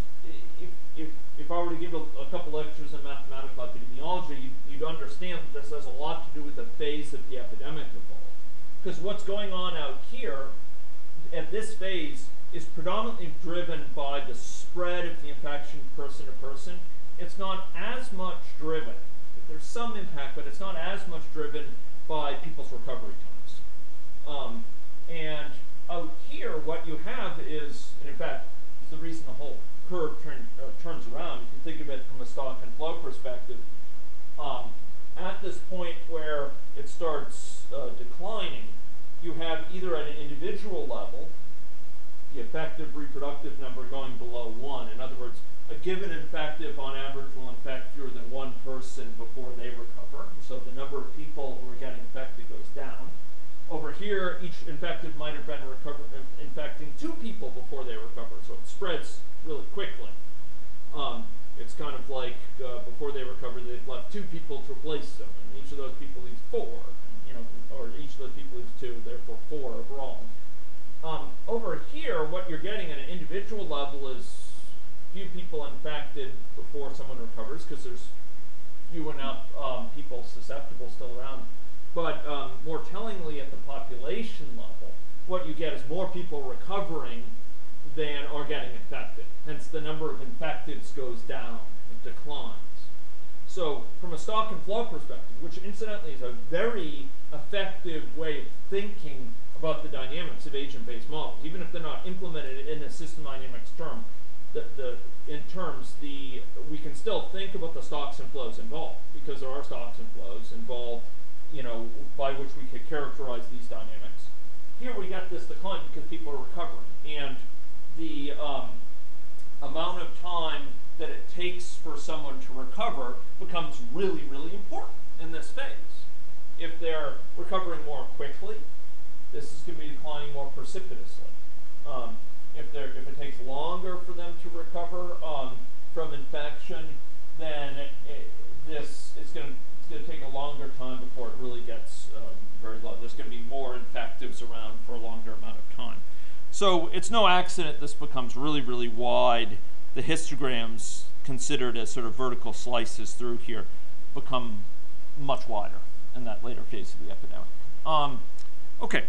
if, if, if I were to give a, a couple lectures in mathematical epidemiology, you, you'd understand that this has a lot to do with the phase of the epidemic evolved. Because what's going on out here at this phase is predominantly driven by the spread of the infection person to person. It's not as much driven, there's some impact, but it's not as much driven by people's recovery times. Um, and out here, what you have is, and in fact, it's the reason the whole curve turn, uh, turns around, if you think of it from a stock and flow perspective, um, at this point where it starts uh, declining, you have either at an individual level, the effective reproductive number going below one. In other words, a given infective on average will infect fewer than one person before they recover. So the number of people who are getting infected goes down. Over here, each infective might have been recover infecting two people before they recover. So it spreads really quickly. Um, it's kind of like uh, before they recover, they've left two people to replace them. And each of those people leaves four, you know, or each of those people leaves two, therefore four overall. Um, over here, what you're getting at an individual level is few people infected before someone recovers, because there's few enough um, people susceptible still around. But um, more tellingly, at the population level, what you get is more people recovering than are getting infected. Hence, the number of infectives goes down, it declines. So, from a stock and flow perspective, which incidentally is a very effective way of thinking about the dynamics of agent-based models, even if they're not implemented in a system dynamics term, the, the, in terms, the we can still think about the stocks and flows involved, because there are stocks and flows involved, you know, by which we could characterize these dynamics. Here we got this decline because people are recovering, and the um, amount of time that it takes for someone to recover becomes really, really important in this phase. If they're recovering more quickly, this is going to be declining more precipitously. Um, if, there, if it takes longer for them to recover um, from infection, then it, it, this it's going, to, it's going to take a longer time before it really gets um, very low. There's going to be more infectives around for a longer amount of time. So it's no accident this becomes really, really wide. The histograms considered as sort of vertical slices through here become much wider in that later phase of the epidemic. Um, okay.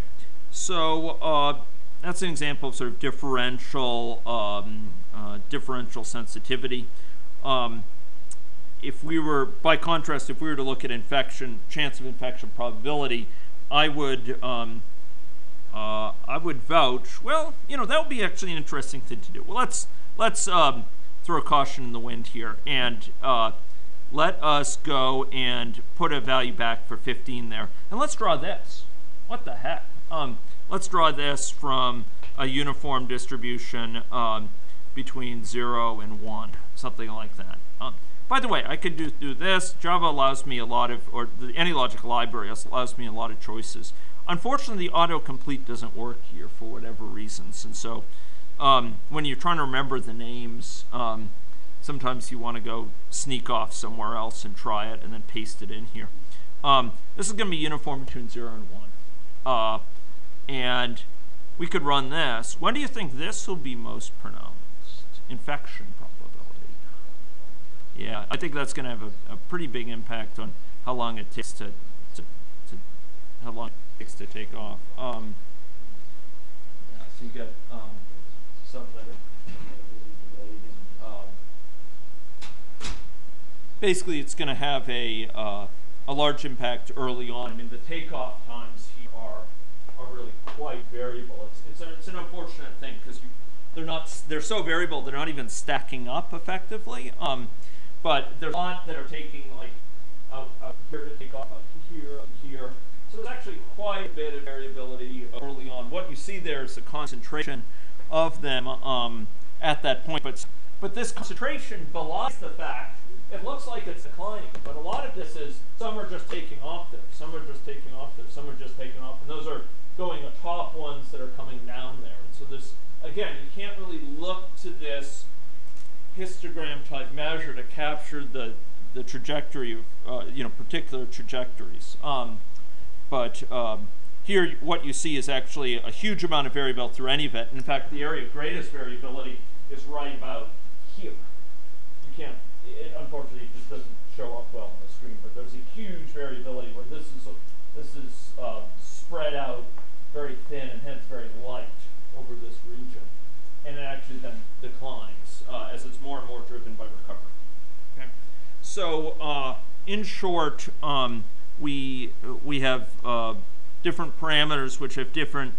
So uh, that's an example of sort of differential um, uh, differential sensitivity. Um, if we were, by contrast, if we were to look at infection chance of infection probability, I would um, uh, I would vouch. Well, you know, that would be actually an interesting thing to do. Well, let's let's um, throw caution in the wind here, and uh, let us go and put a value back for fifteen there, and let's draw this. What the heck? Um, let's draw this from a uniform distribution um, between zero and one, something like that. Um, by the way, I could do, do this. Java allows me a lot of, or the AnyLogic library allows me a lot of choices. Unfortunately, the autocomplete doesn't work here for whatever reasons, and so um, when you're trying to remember the names, um, sometimes you want to go sneak off somewhere else and try it and then paste it in here. Um, this is going to be uniform between zero and one. Uh, and we could run this. When do you think this will be most pronounced? Infection probability. Yeah, I think that's going to have a, a pretty big impact on how long it takes to, to, to how long it takes to take off. Um, yeah, so you get um, some that are um, basically, it's going to have a uh, a large impact early on. I mean, the takeoff times here are are really quite variable. It's it's an, it's an unfortunate thing because they're not they're so variable they're not even stacking up effectively. Um, but there's a lot that are taking like out, out here to take off, out here, out here. So there's actually quite a bit of variability early on. What you see there is a concentration of them um, at that point. But but this concentration belies the fact. It looks like it's declining, but a lot of this is some are just taking off there, some are just taking off there, some are just taking off, and those are going atop ones that are coming down there. And so this, again, you can't really look to this histogram type measure to capture the the trajectory of uh, you know particular trajectories. Um, but um, here, what you see is actually a huge amount of variability through any of it. In fact, the area of greatest variability is right about here. You can't, it, unfortunately, it just doesn't show up well on the screen. But there's a huge variability where this is this is uh, spread out very thin and hence very light over this region, and it actually then declines uh, as it's more and more driven by recovery. Okay, so uh, in short, um, we we have uh, different parameters which have different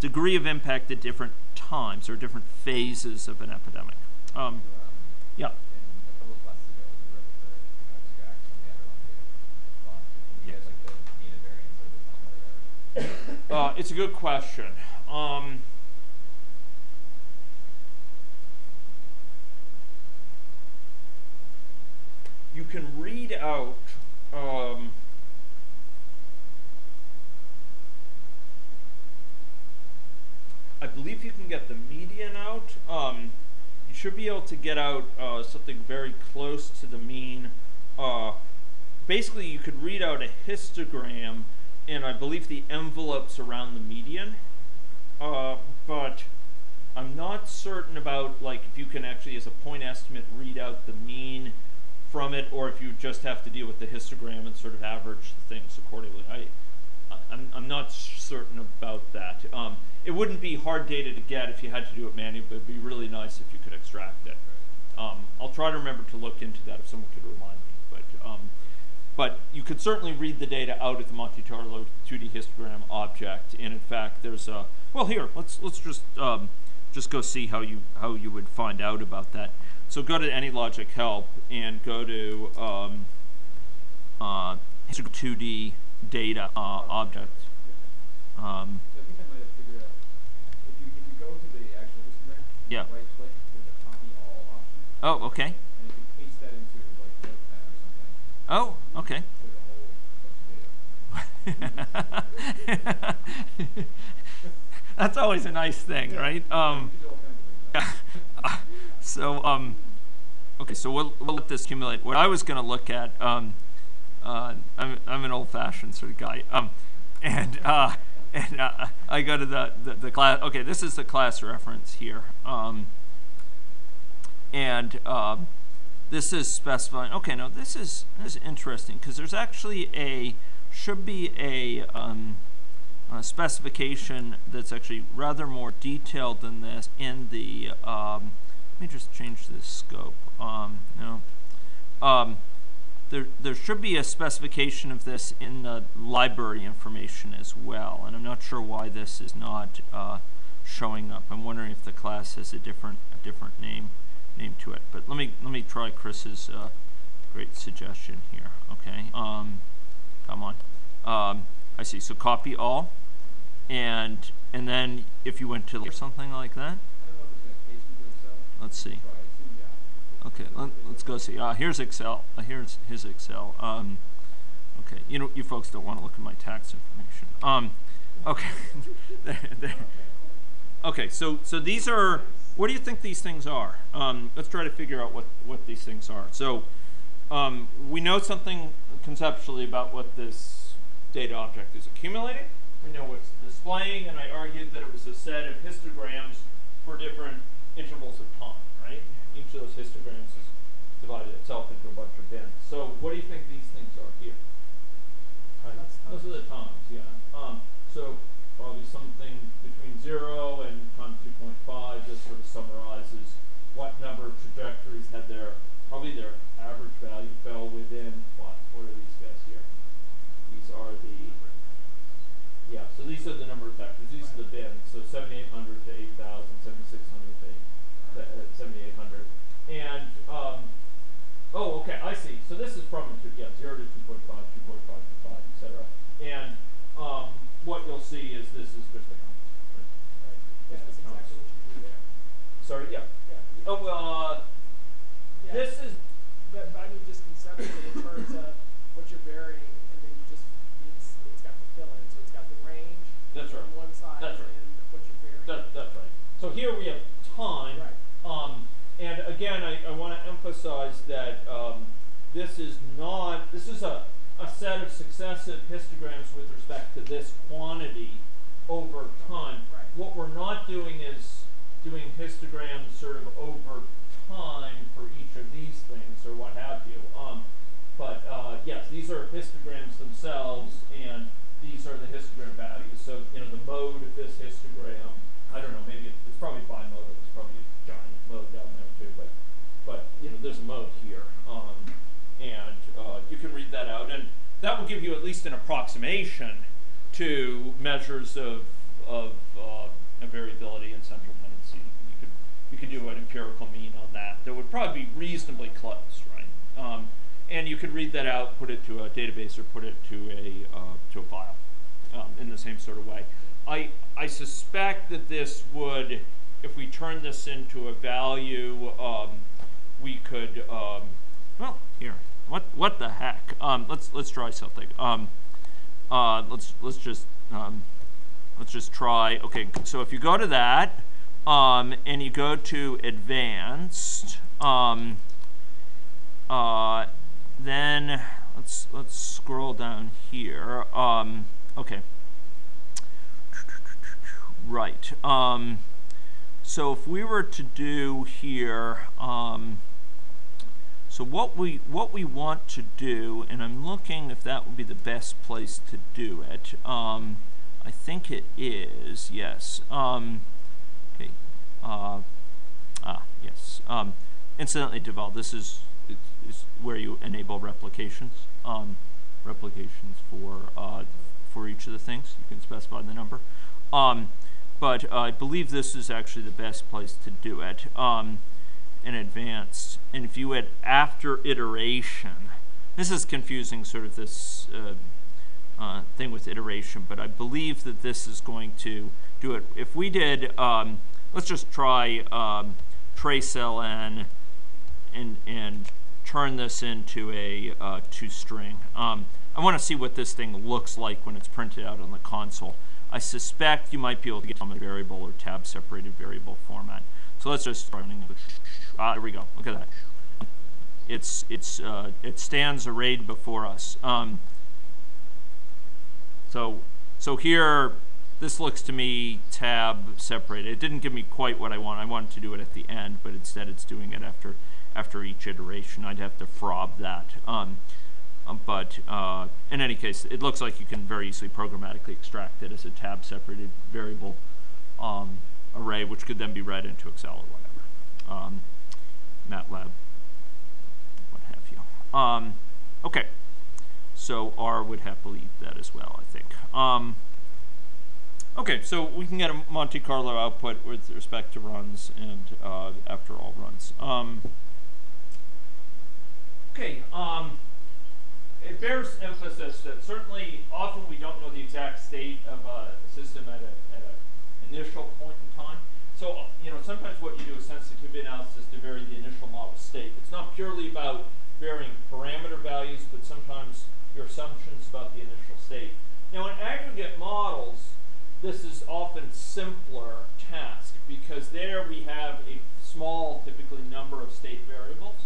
degree of impact at different times or different phases of an epidemic. Um, yeah. Uh, it's a good question. Um, you can read out um, I believe you can get the median out. Um, you should be able to get out uh, something very close to the mean. Uh, basically, you could read out a histogram and I believe the envelopes around the median, uh, but I'm not certain about like if you can actually as a point estimate read out the mean from it, or if you just have to deal with the histogram and sort of average things accordingly. I, I'm, I'm not certain about that. Um, it wouldn't be hard data to get if you had to do it manually, but it'd be really nice if you could extract it. Um, I'll try to remember to look into that if someone could remind me, but um, But you could certainly read the data out of the Monte Carlo two D histogram object, and in fact, there's a well. Here, let's let's just um, just go see how you how you would find out about that. So go to AnyLogic help and go to um, uh, two D data uh, object. Um, I think I might have figured out if you if you go to the actual histogram, yeah. Right click with the copy all option. Oh, okay. Oh, okay. That's always a nice thing, right? Um, yeah. So, um, okay, so we'll, we'll let this accumulate. What I was going to look at, um, uh, I'm, I'm an old-fashioned sort of guy, um, and, uh, and uh, I go to the, the, the class. Okay, this is the class reference here, um, and... Uh, This is specifying, okay, no, this is, this is interesting, because there's actually a, should be a, um, a specification that's actually rather more detailed than this in the, um, let me just change this scope, um, no, um, there, there should be a specification of this in the library information as well, and I'm not sure why this is not uh, showing up. I'm wondering if the class has a different, a different name. name to it, but let me let me try Chris's uh, great suggestion here. Okay, um, come on. Um, I see. So copy all, and and then if you went to or something like that. Let's see. Okay, let, let's go see. Uh, here's Excel. Uh, here's his Excel. Um, okay, you know you folks don't want to look at my tax information. Um, okay. there, there. Okay. So so these are. What do you think these things are? Um, let's try to figure out what, what these things are. So um, we know something conceptually about what this data object is accumulating. We know what's displaying, and I argued that it was a set of histograms for different intervals of time, right? Each of those histograms has divided itself into a bunch of bins. So what do you think these things are here? Right. Those are the times, yeah. Um, so probably something between zero and times two point five just sort of summarizes what number of trajectories had their, probably their average value fell within, what, what are these guys here? These are the, yeah, so these are the number of factors, these are the bins, so seventy-eight hundred to eight thousand, seventy-six hundred to seventy-eight hundred, and, um, oh, okay, I see, so this is from, yeah, zero to two point five, two point five to five, et cetera, and um, what you'll see is this is just the Yeah, that's exactly what you do there. Sorry, yeah. yeah. Oh, well, uh, yeah. This is... But, but I mean, just conceptually, in terms of what you're varying, and then you just, it's, it's got the fill-in, so it's got the range that's on right. one side, that's and right. what you're varying. That, that's right. So here we have time, right. um, and again, I want to emphasize that um, this is not, this is a, a set of successive histograms with respect to this quantity over time. Right. What we're not doing is doing histograms sort of over time for each of these things or what have you. Um, but uh, yes, these are histograms themselves, and these are the histogram values. So you know, the mode of this histogram, I don't know, maybe it's, it's probably bimodal. It's probably a giant mode down there too. But but you know, there's a mode here, um, and uh, you can read that out, and that will give you at least an approximation to measures of of uh, variability and central tendency. You could you could do an empirical mean on that. That would probably be reasonably close, right? Um, and you could read that out, put it to a database, or put it to a uh, to a file um, in the same sort of way. I I suspect that this would, if we turn this into a value, um, we could. Um, well, here, what what the heck? Um, let's let's try something. Um, uh, let's let's just um, let's just try. Okay, so if you go to that, um, and you go to advanced, um, uh. Then let's let's scroll down here. Um, okay, right. Um, so if we were to do here, um, so what we what we want to do, and I'm looking if that would be the best place to do it. Um, I think it is. Yes. Um, okay. Uh, ah, yes. Um, incidentally, Deval, this is. Is where you enable replications, um, replications for uh, for each of the things. You can specify the number, um, but uh, I believe this is actually the best place to do it um, in advance. And if you had after iteration, this is confusing, sort of this uh, uh, thing with iteration. But I believe that this is going to do it. If we did, um, let's just try um, trace ln and and turn this into a uh, two-string. Um, I want to see what this thing looks like when it's printed out on the console. I suspect you might be able to get some variable or tab-separated variable format. So let's just start. Ah, there we go. Look at that. It's it's uh, it stands arrayed before us. Um, so so here, this looks to me tab-separated. It didn't give me quite what I want. I wanted to do it at the end, but instead it's doing it after. After each iteration, I'd have to frob that. Um, um, but uh, in any case, it looks like you can very easily programmatically extract it as a tab-separated variable um, array, which could then be read into Excel or whatever, um, MATLAB, what have you. Um, okay, so R would happily eat that as well, I think. Um, okay, so we can get a Monte Carlo output with respect to runs and uh, after all runs. Um, Okay, um, it bears emphasis that certainly often we don't know the exact state of a system at an initial point in time. So, you know, sometimes what you do is sensitivity analysis to vary the initial model state. It's not purely about varying parameter values, but sometimes your assumptions about the initial state. Now, in aggregate models, this is often simpler task because there we have a small, typically, number of state variables.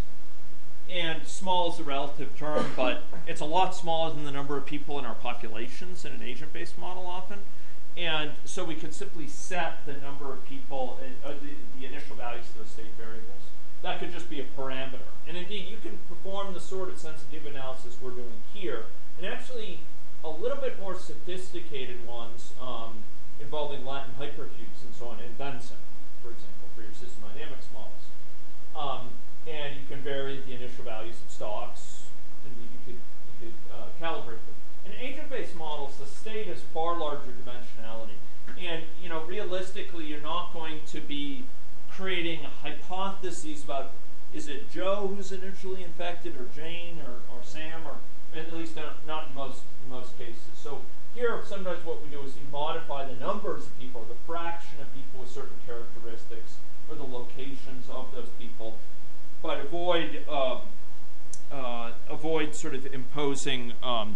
And small is a relative term, but it's a lot smaller than the number of people in our populations in an agent-based model often. And so we can simply set the number of people, in, uh, the, the initial values of those state variables. That could just be a parameter. And indeed, you can perform the sort of sensitive analysis we're doing here, and actually a little bit more sophisticated ones um, involving Latin hypercubes and so on, and Benson, for example, for your system dynamics models. Um, And you can vary the initial values of stocks, and you could, you could uh, calibrate them. In agent-based models, the state has far larger dimensionality. And, you know, realistically, you're not going to be creating hypotheses about, is it Joe who's initially infected, or Jane, or, or Sam, or at least not, not in most, most cases. So here, sometimes what we do is we modify the numbers of people, the fraction of people with certain characteristics, or the locations of those people. But avoid um, uh, avoid sort of imposing um,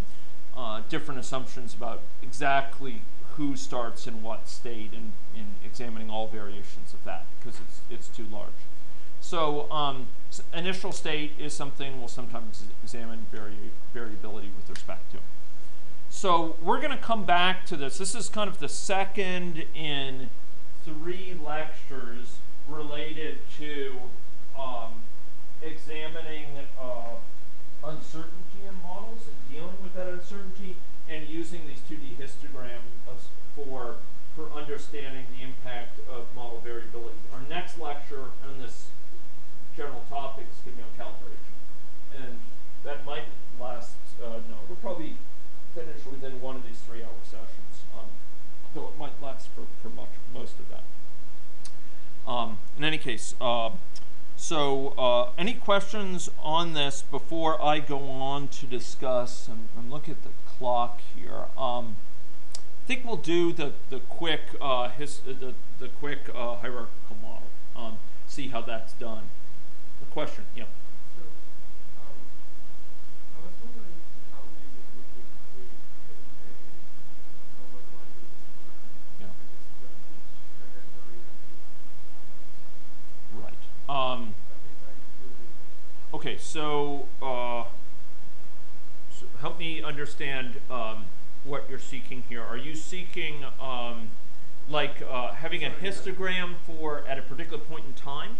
uh, different assumptions about exactly who starts in what state, and in examining all variations of that because it's it's too large. So um, initial state is something we'll sometimes examine vari variability with respect to. So we're going to come back to this. This is kind of the second in three lectures related to um, examining uh, uncertainty in models and dealing with that uncertainty and using these two D histograms for, for understanding the impact of model variability. Our next lecture on this general topic is going to be on calibration. And that might last, uh, no, we'll probably finish within one of these three hour sessions. Um, so it might last for, for much, most of that. Um, in any case, uh, So uh, any questions on this before I go on to discuss, and, and look at the clock here. Um, I think we'll do the, the quick, uh, his, the, the quick uh, hierarchical model, um, see how that's done. A question, yeah. Um, okay, so, uh, so help me understand um, what you're seeking here. Are you seeking um, like uh, having a histogram for at a particular point in time?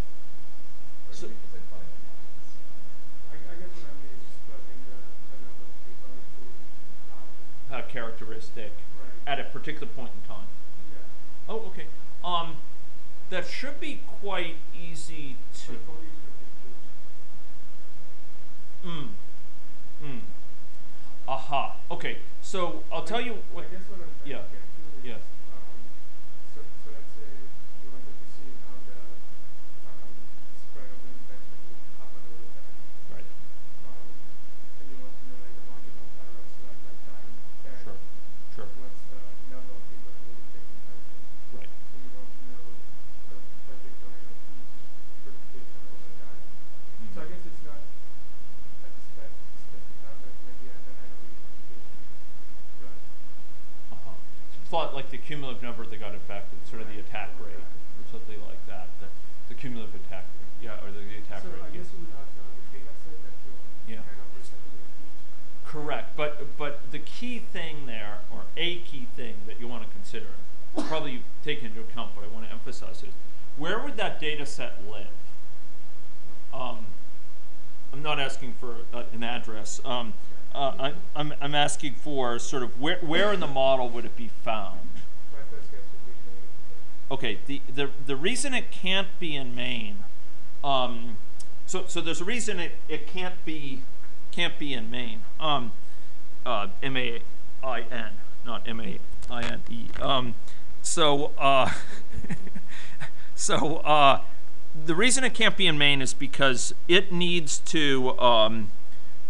So, a characteristic at a particular point in time. Oh, okay. Um, that should be quite easy to. Mm. Mm. Aha. Okay. So I'll tell you what. I guess what I'm trying yeah. to get to is, yeah. Um, so, so let's say you wanted to see how the um, spread of the infection would happen over time. Right. Um, and you want to know like the margin of error, so at that time, that sure. Sure. What's the number of people who would take infection? Right. So you want to know. So I guess it's not at the step, step time, but maybe at the height of the right. Uh-huh. It's not like the cumulative number that got affected, sort of the attack rate or something like that. The, the cumulative attack rate. Yeah, or the, the attack so rate. I guess yeah. you would have the data set that you yeah. kind of resetting your features. Correct. But but the key thing there, or a key thing that you want to consider, probably you take into account, but I want to emphasize is where would that data set live? Um, I'm not asking for uh, an address. Um, uh, I, I'm, I'm asking for sort of where, where in the model would it be found? Okay, the, the, the reason it can't be in Maine, um, so, so there's a reason it, it can't be can't be in Maine. Um, uh, M A I N, not M A I N E. Um, so, uh, so uh, the reason it can't be in Maine is because it needs to um,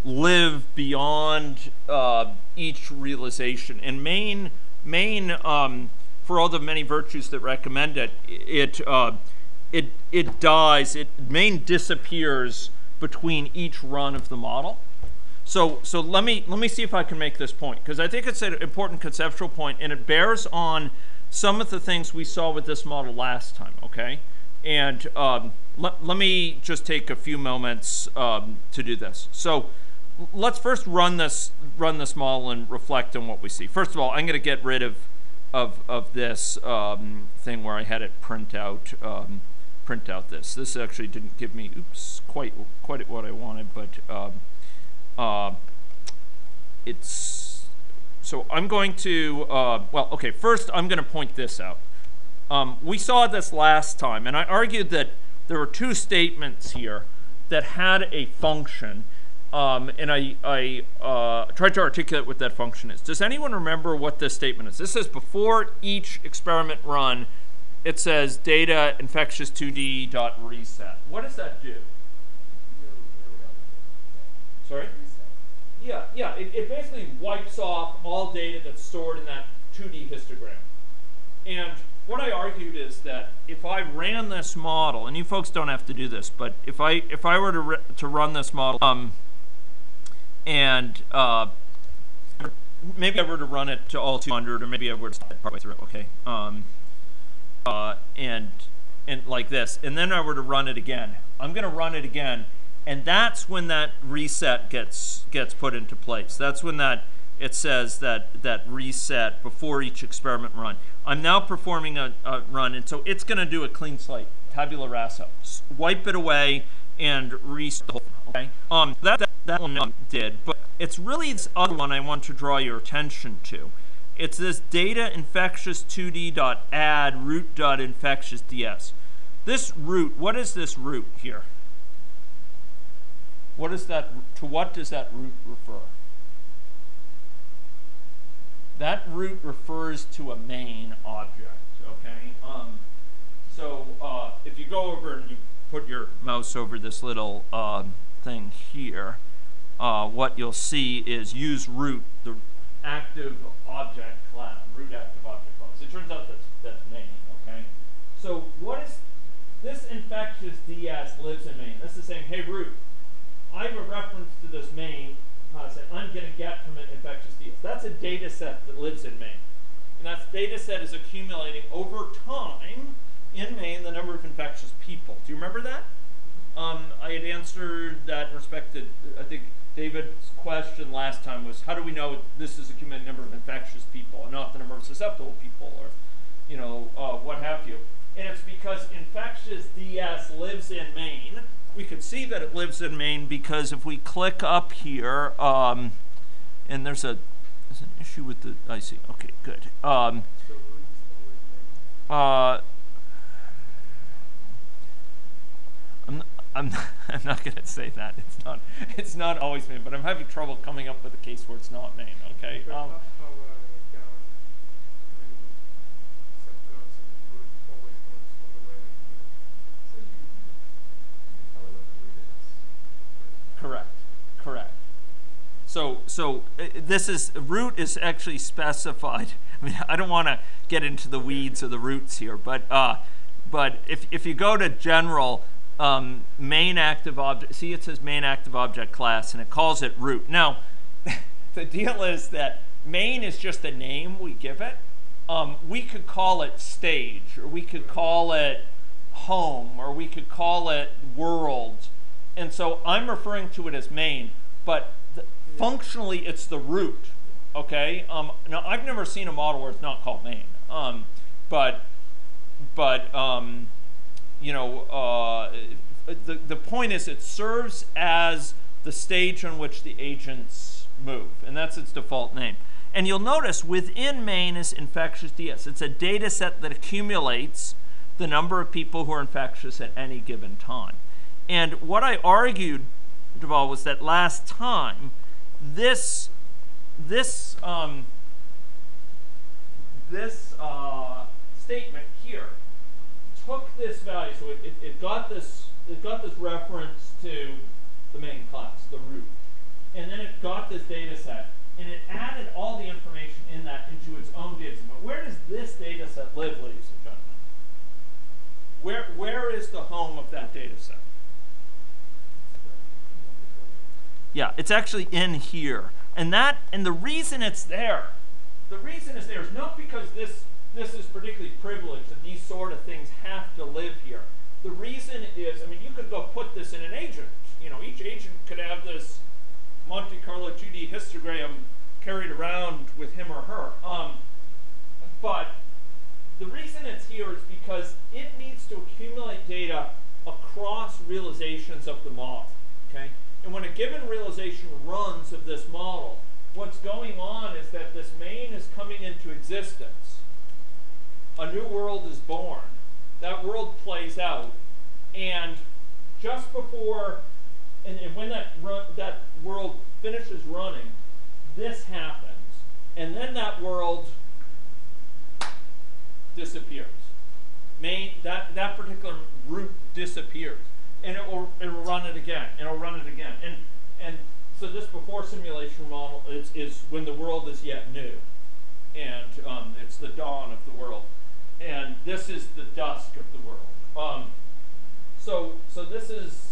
live beyond uh, each realization. And Maine, Maine, um, for all the many virtues that recommend it, it uh, it it dies. It Maine disappears between each run of the model. So so let me let me see if I can make this point, because I think it's an important conceptual point, and it bears on some of the things we saw with this model last time. Okay, and um, let let me just take a few moments um, to do this. So let's first run this run this model and reflect on what we see. First of all, I'm going to get rid of of of this um, thing where I had it print out um, print out this. This actually didn't give me oops quite quite what I wanted, but. Um, Uh, it's so I'm going to uh, well okay first I'm going to point this out. Um, we saw this last time, and I argued that there were two statements here that had a function, um, and I, I uh, tried to articulate what that function is. Does anyone remember what this statement is? This is before each experiment run. It says data infectious two D dot reset. What does that do? Sorry? Yeah, yeah. It, it basically wipes off all data that's stored in that two D histogram. And what I argued is that if I ran this model, and you folks don't have to do this, but if I if I were to to run this model, um, and uh, maybe I were to run it to all two hundred, or maybe I were to start partway through. Okay. Um, uh, and and like this, and then I were to run it again. I'm going to run it again, and that's when that reset gets gets put into place. That's when that it says that that reset before each experiment run. I'm now performing a, a run, and so it's going to do a clean slate, tabula rasa, wipe it away, and restore. Okay, um, that that, that one um, did, but it's really this other one I want to draw your attention to. It's this data infectious two D.add root dot infectious ds. This root, what is this root here? What is that? To what does that root refer? That root refers to a main object. Okay. Um, so uh, if you go over and you put your mouse over this little uh, thing here, uh, what you'll see is use root, the active object class, root active object class. It turns out that's that's main. Okay. So what is this infectious ds lives in main? This is saying, hey root, I have a reference to this main. Uh, say, I'm going to get from it infectious ds. That's a data set that lives in main, and that data set is accumulating over time in main the number of infectious people. Do you remember that? Um, I had answered that in respect to, I think, David's question last time was, how do we know this is a accumulating number of infectious people and not the number of susceptible people, or, you know, uh, what have you? And it's because infectious ds lives in main. We could see that it lives in main because if we click up here, um, and there's a there's an issue with the, I see, okay, good. Um, uh, I'm, I'm, I'm not going to say that. It's not, it's not always main, but I'm having trouble coming up with a case where it's not main, okay? Um, Correct, correct. So, so uh, this is, root is actually specified. I mean, I don't want to get into the weeds or the roots here, but uh, but if if you go to general, um, main active object, see it says main active object class, and it calls it root. Now, the deal is that main is just a name we give it. Um, we could call it stage, or we could call it home, or we could call it world. And so I'm referring to it as main, but the, functionally it's the root, okay? Um, now I've never seen a model where it's not called main, um, but but um, you know uh, the the point is it serves as the stage on which the agents move, and that's its default name. And you'll notice within main is infectious ds. It's a data set that accumulates the number of people who are infectious at any given time. And what I argued, Deval, was that last time, this, this, um, this uh, statement here took this value, so it, it, it got this, it got this reference to the main class, the root, and then it got this data set, and it added all the information in that into its own data set. But where does this data set live, ladies and gentlemen? Where, where is the home of that data set? Yeah, it's actually in here, and that, and the reason it's there, the reason it's there is not because this this is particularly privileged and these sort of things have to live here. The reason is, I mean, you could go put this in an agent. You know, each agent could have this Monte Carlo two D histogram carried around with him or her. Um, but the reason it's here is because it needs to accumulate data across realizations of the model. Okay. And when a given realization runs of this model, what's going on is that this main is coming into existence. A new world is born. That world plays out. And just before, and, and when that, run, that world finishes running, this happens. And then that world disappears. Main, that, that particular root disappears. And it will, it will run it again, and it will run it again. And, and so this before simulation model is, is when the world is yet new. And um, it's the dawn of the world. And this is the dusk of the world. Um, so so this is,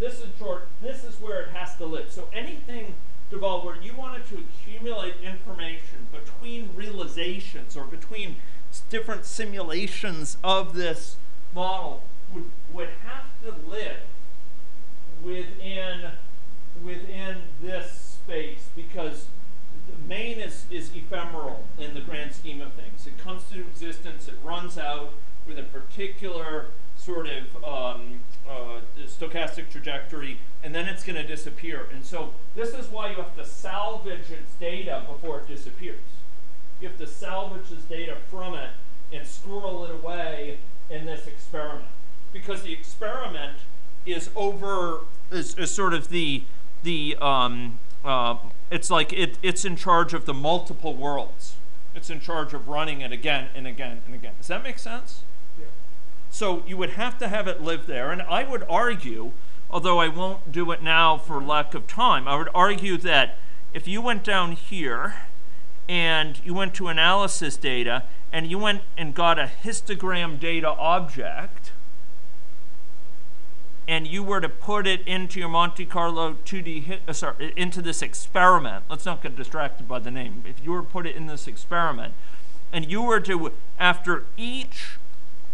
this is short, this is where it has to live. So anything, Deval, where you wanted to accumulate information between realizations or between different simulations of this model would, would have to live within within this space, because the main is, is ephemeral in the grand scheme of things. It comes to existence, it runs out with a particular sort of um, uh, stochastic trajectory, and then it's going to disappear. And so this is why you have to salvage its data before it disappears. You have to salvage this data from it and squirrel it away in this experiment, because the experiment is over is, is sort of the the um, uh, it's like it it's in charge of the multiple worlds. It's in charge of running it again and again and again. Does that make sense? Yeah. So you would have to have it live there, and I would argue, although I won't do it now for lack of time, I would argue that if you went down here and you went to analysis data and you went and got a histogram data object and you were to put it into your Monte Carlo two D, uh, sorry, into this experiment, let's not get distracted by the name, if you were to put it in this experiment and you were to, after each,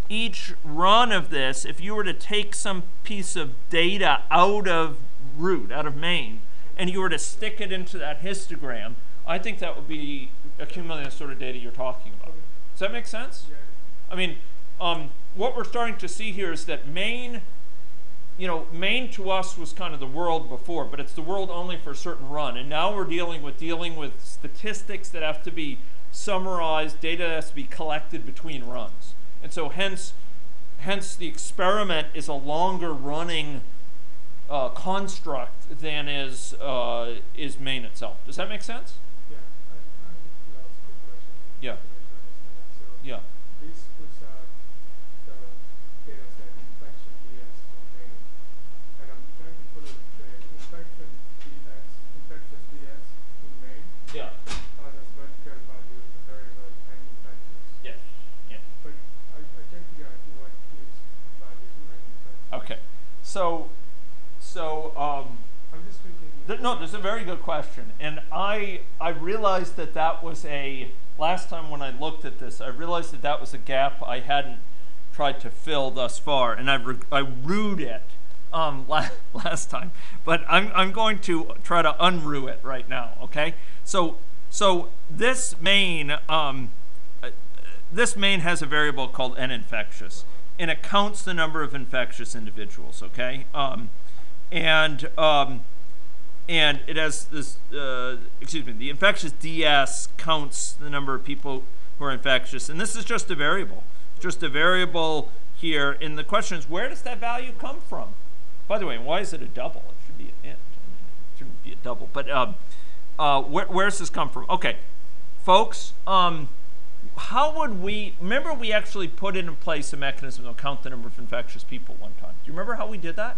each run of this, if you were to take some piece of data out of root, out of main, and you were to stick it into that histogram, I think that would be accumulating the sort of data you're talking about. Does that make sense? Yeah. I mean, um, what we're starting to see here is that main, you know, main to us was kind of the world before, but it's the world only for a certain run. And now we're dealing with dealing with statistics that have to be summarized, data that has to be collected between runs. And so hence, hence the experiment is a longer running uh, construct than is, uh, is main itself. Does that make sense? Yeah. Yeah. This puts out the data set inflection D S for main. And I'm trying to put it inflection D S, infectious D S in main. Yeah. As a vertical value, the variable and infectious. Yes. Yeah. But I, I can't figure out what gives value to any infectious. Okay. So, so, um, I'm just thinking. Th no, that's a very good question. And I, I realized that that was a, last time when I looked at this, I realized that that was a gap I hadn't tried to fill thus far, and I, re I rued it um, la last time. But I'm, I'm going to try to unrue it right now, okay? So, so this main, um, uh, this main has a variable called n infectious, and it counts the number of infectious individuals, okay? Um, and... Um, And it has this, uh, excuse me, the infectious D S counts the number of people who are infectious. And this is just a variable, just a variable here. And the question is, where does that value come from? By the way, why is it a double? It should be an int. It shouldn't be a double. But um, uh, where, where does this come from? Okay, folks, um, how would we, remember we actually put in place a mechanism to count the number of infectious people one time. Do you remember how we did that?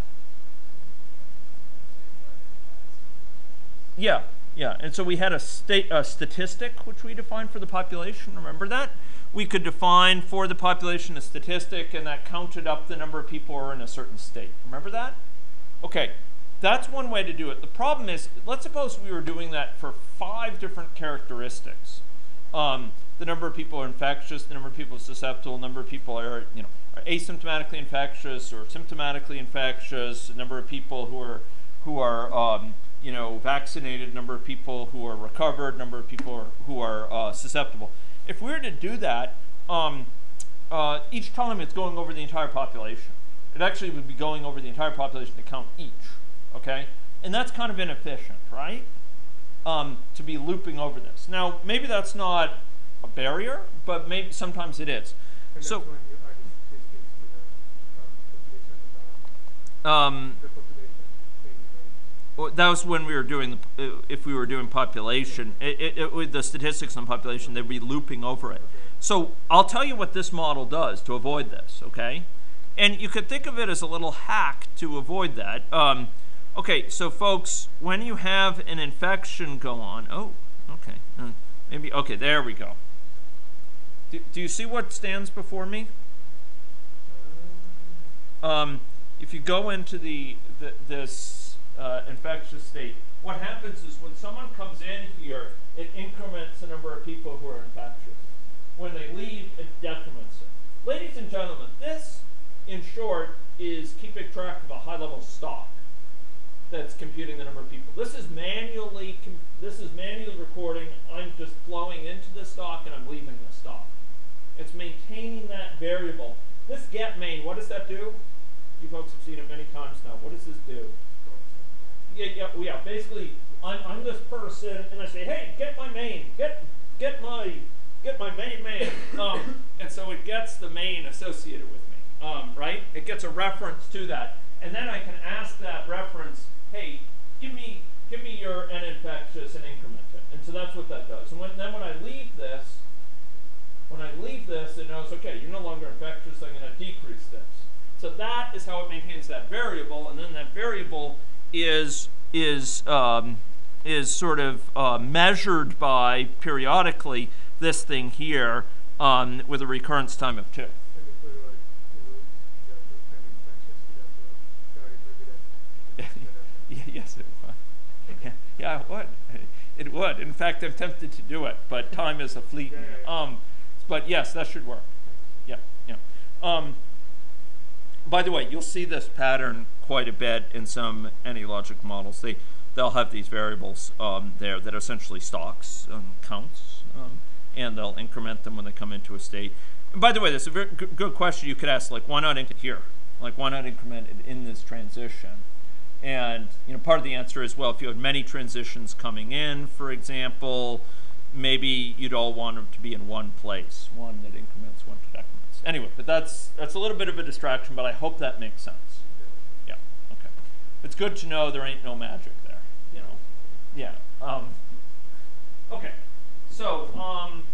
Yeah, yeah, and so we had a, state, a statistic which we defined for the population, remember that? We could define for the population a statistic, and that counted up the number of people who are in a certain state, remember that? Okay, that's one way to do it. The problem is, let's suppose we were doing that for five different characteristics. Um, the number of people are infectious, the number of people are susceptible, the number of people are, you know, are asymptomatically infectious or symptomatically infectious, the number of people who are, who are, um, you know, vaccinated, number of people who are recovered, number of people are, who are uh, susceptible. If we were to do that, um, uh, each time it's going over the entire population. It actually would be going over the entire population to count each, okay? And that's kind of inefficient, right? Um, to be looping over this. Now, maybe that's not a barrier, but maybe sometimes it is. And so, that's when you add statistics to the, um, population, the, the population. Well, that was when we were doing, the, if we were doing population, it, it, it, with the statistics on population, they'd be looping over it. So I'll tell you what this model does to avoid this, okay? And you could think of it as a little hack to avoid that. Um, okay, so folks, when you have an infection go on, oh, okay, uh, maybe, okay, there we go. Do, do you see what stands before me? Um, if you go into the, the this, Uh, infectious state. What happens is when someone comes in here, it increments the number of people who are infectious. When they leave, it decrements it. Ladies and gentlemen, this, in short, is keeping track of a high-level stock. that's computing the number of people. This is manually this is manual recording. I'm just flowing into this stock and I'm leaving the stock. It's maintaining that variable. This get main, what does that do? You folks have seen it many times now. What does this do? Yeah, yeah, yeah. Basically, I'm, I'm this person, and I say, hey, get my main, get, get my, get my main main, um, and so it gets the main associated with me, um, right? It gets a reference to that, and then I can ask that reference, hey, give me, give me your n infectious and increment it, and so that's what that does. And when, then when I leave this, when I leave this, it knows, okay, you're no longer infectious, so I'm going to decrease this. So that is how it maintains that variable, and then that variable is is um, is sort of uh, measured by periodically this thing here um, with a recurrence time of two. Yes, it would. Yeah, yeah, it would. It would. In fact, I'm tempted to do it, but time is a fleet. Yeah, yeah, yeah. Um, but yes, that should work. Yeah, yeah. Um, by the way, you'll see this pattern quite a bit in some AnyLogic models. They, they'll have these variables um, there that are essentially stocks and counts, um, and they'll increment them when they come into a state. And by the way, that's a very good question you could ask, like, why not increment here? Like, why not increment it in this transition? And, you know, part of the answer is, well, if you had many transitions coming in, for example, maybe you'd all want them to be in one place, one that increments, one that decrements. Anyway, but that's, that's a little bit of a distraction, but I hope that makes sense. Yeah, okay. It's good to know there ain't no magic there, you know. Yeah. Um, okay, so um,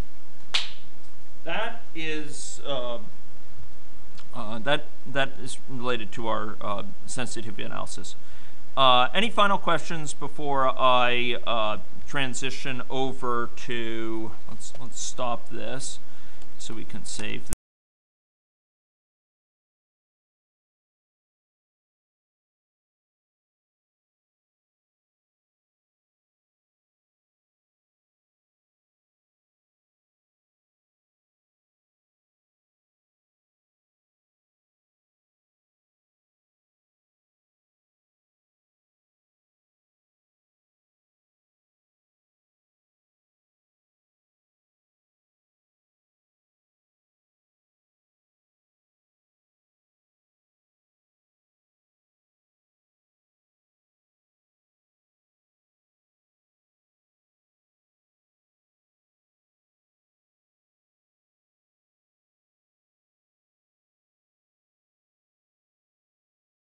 that is... Uh, Uh, that that is related to our uh, sensitivity analysis. Uh, any final questions before I uh, transition over to? Let's let's stop this so we can save this.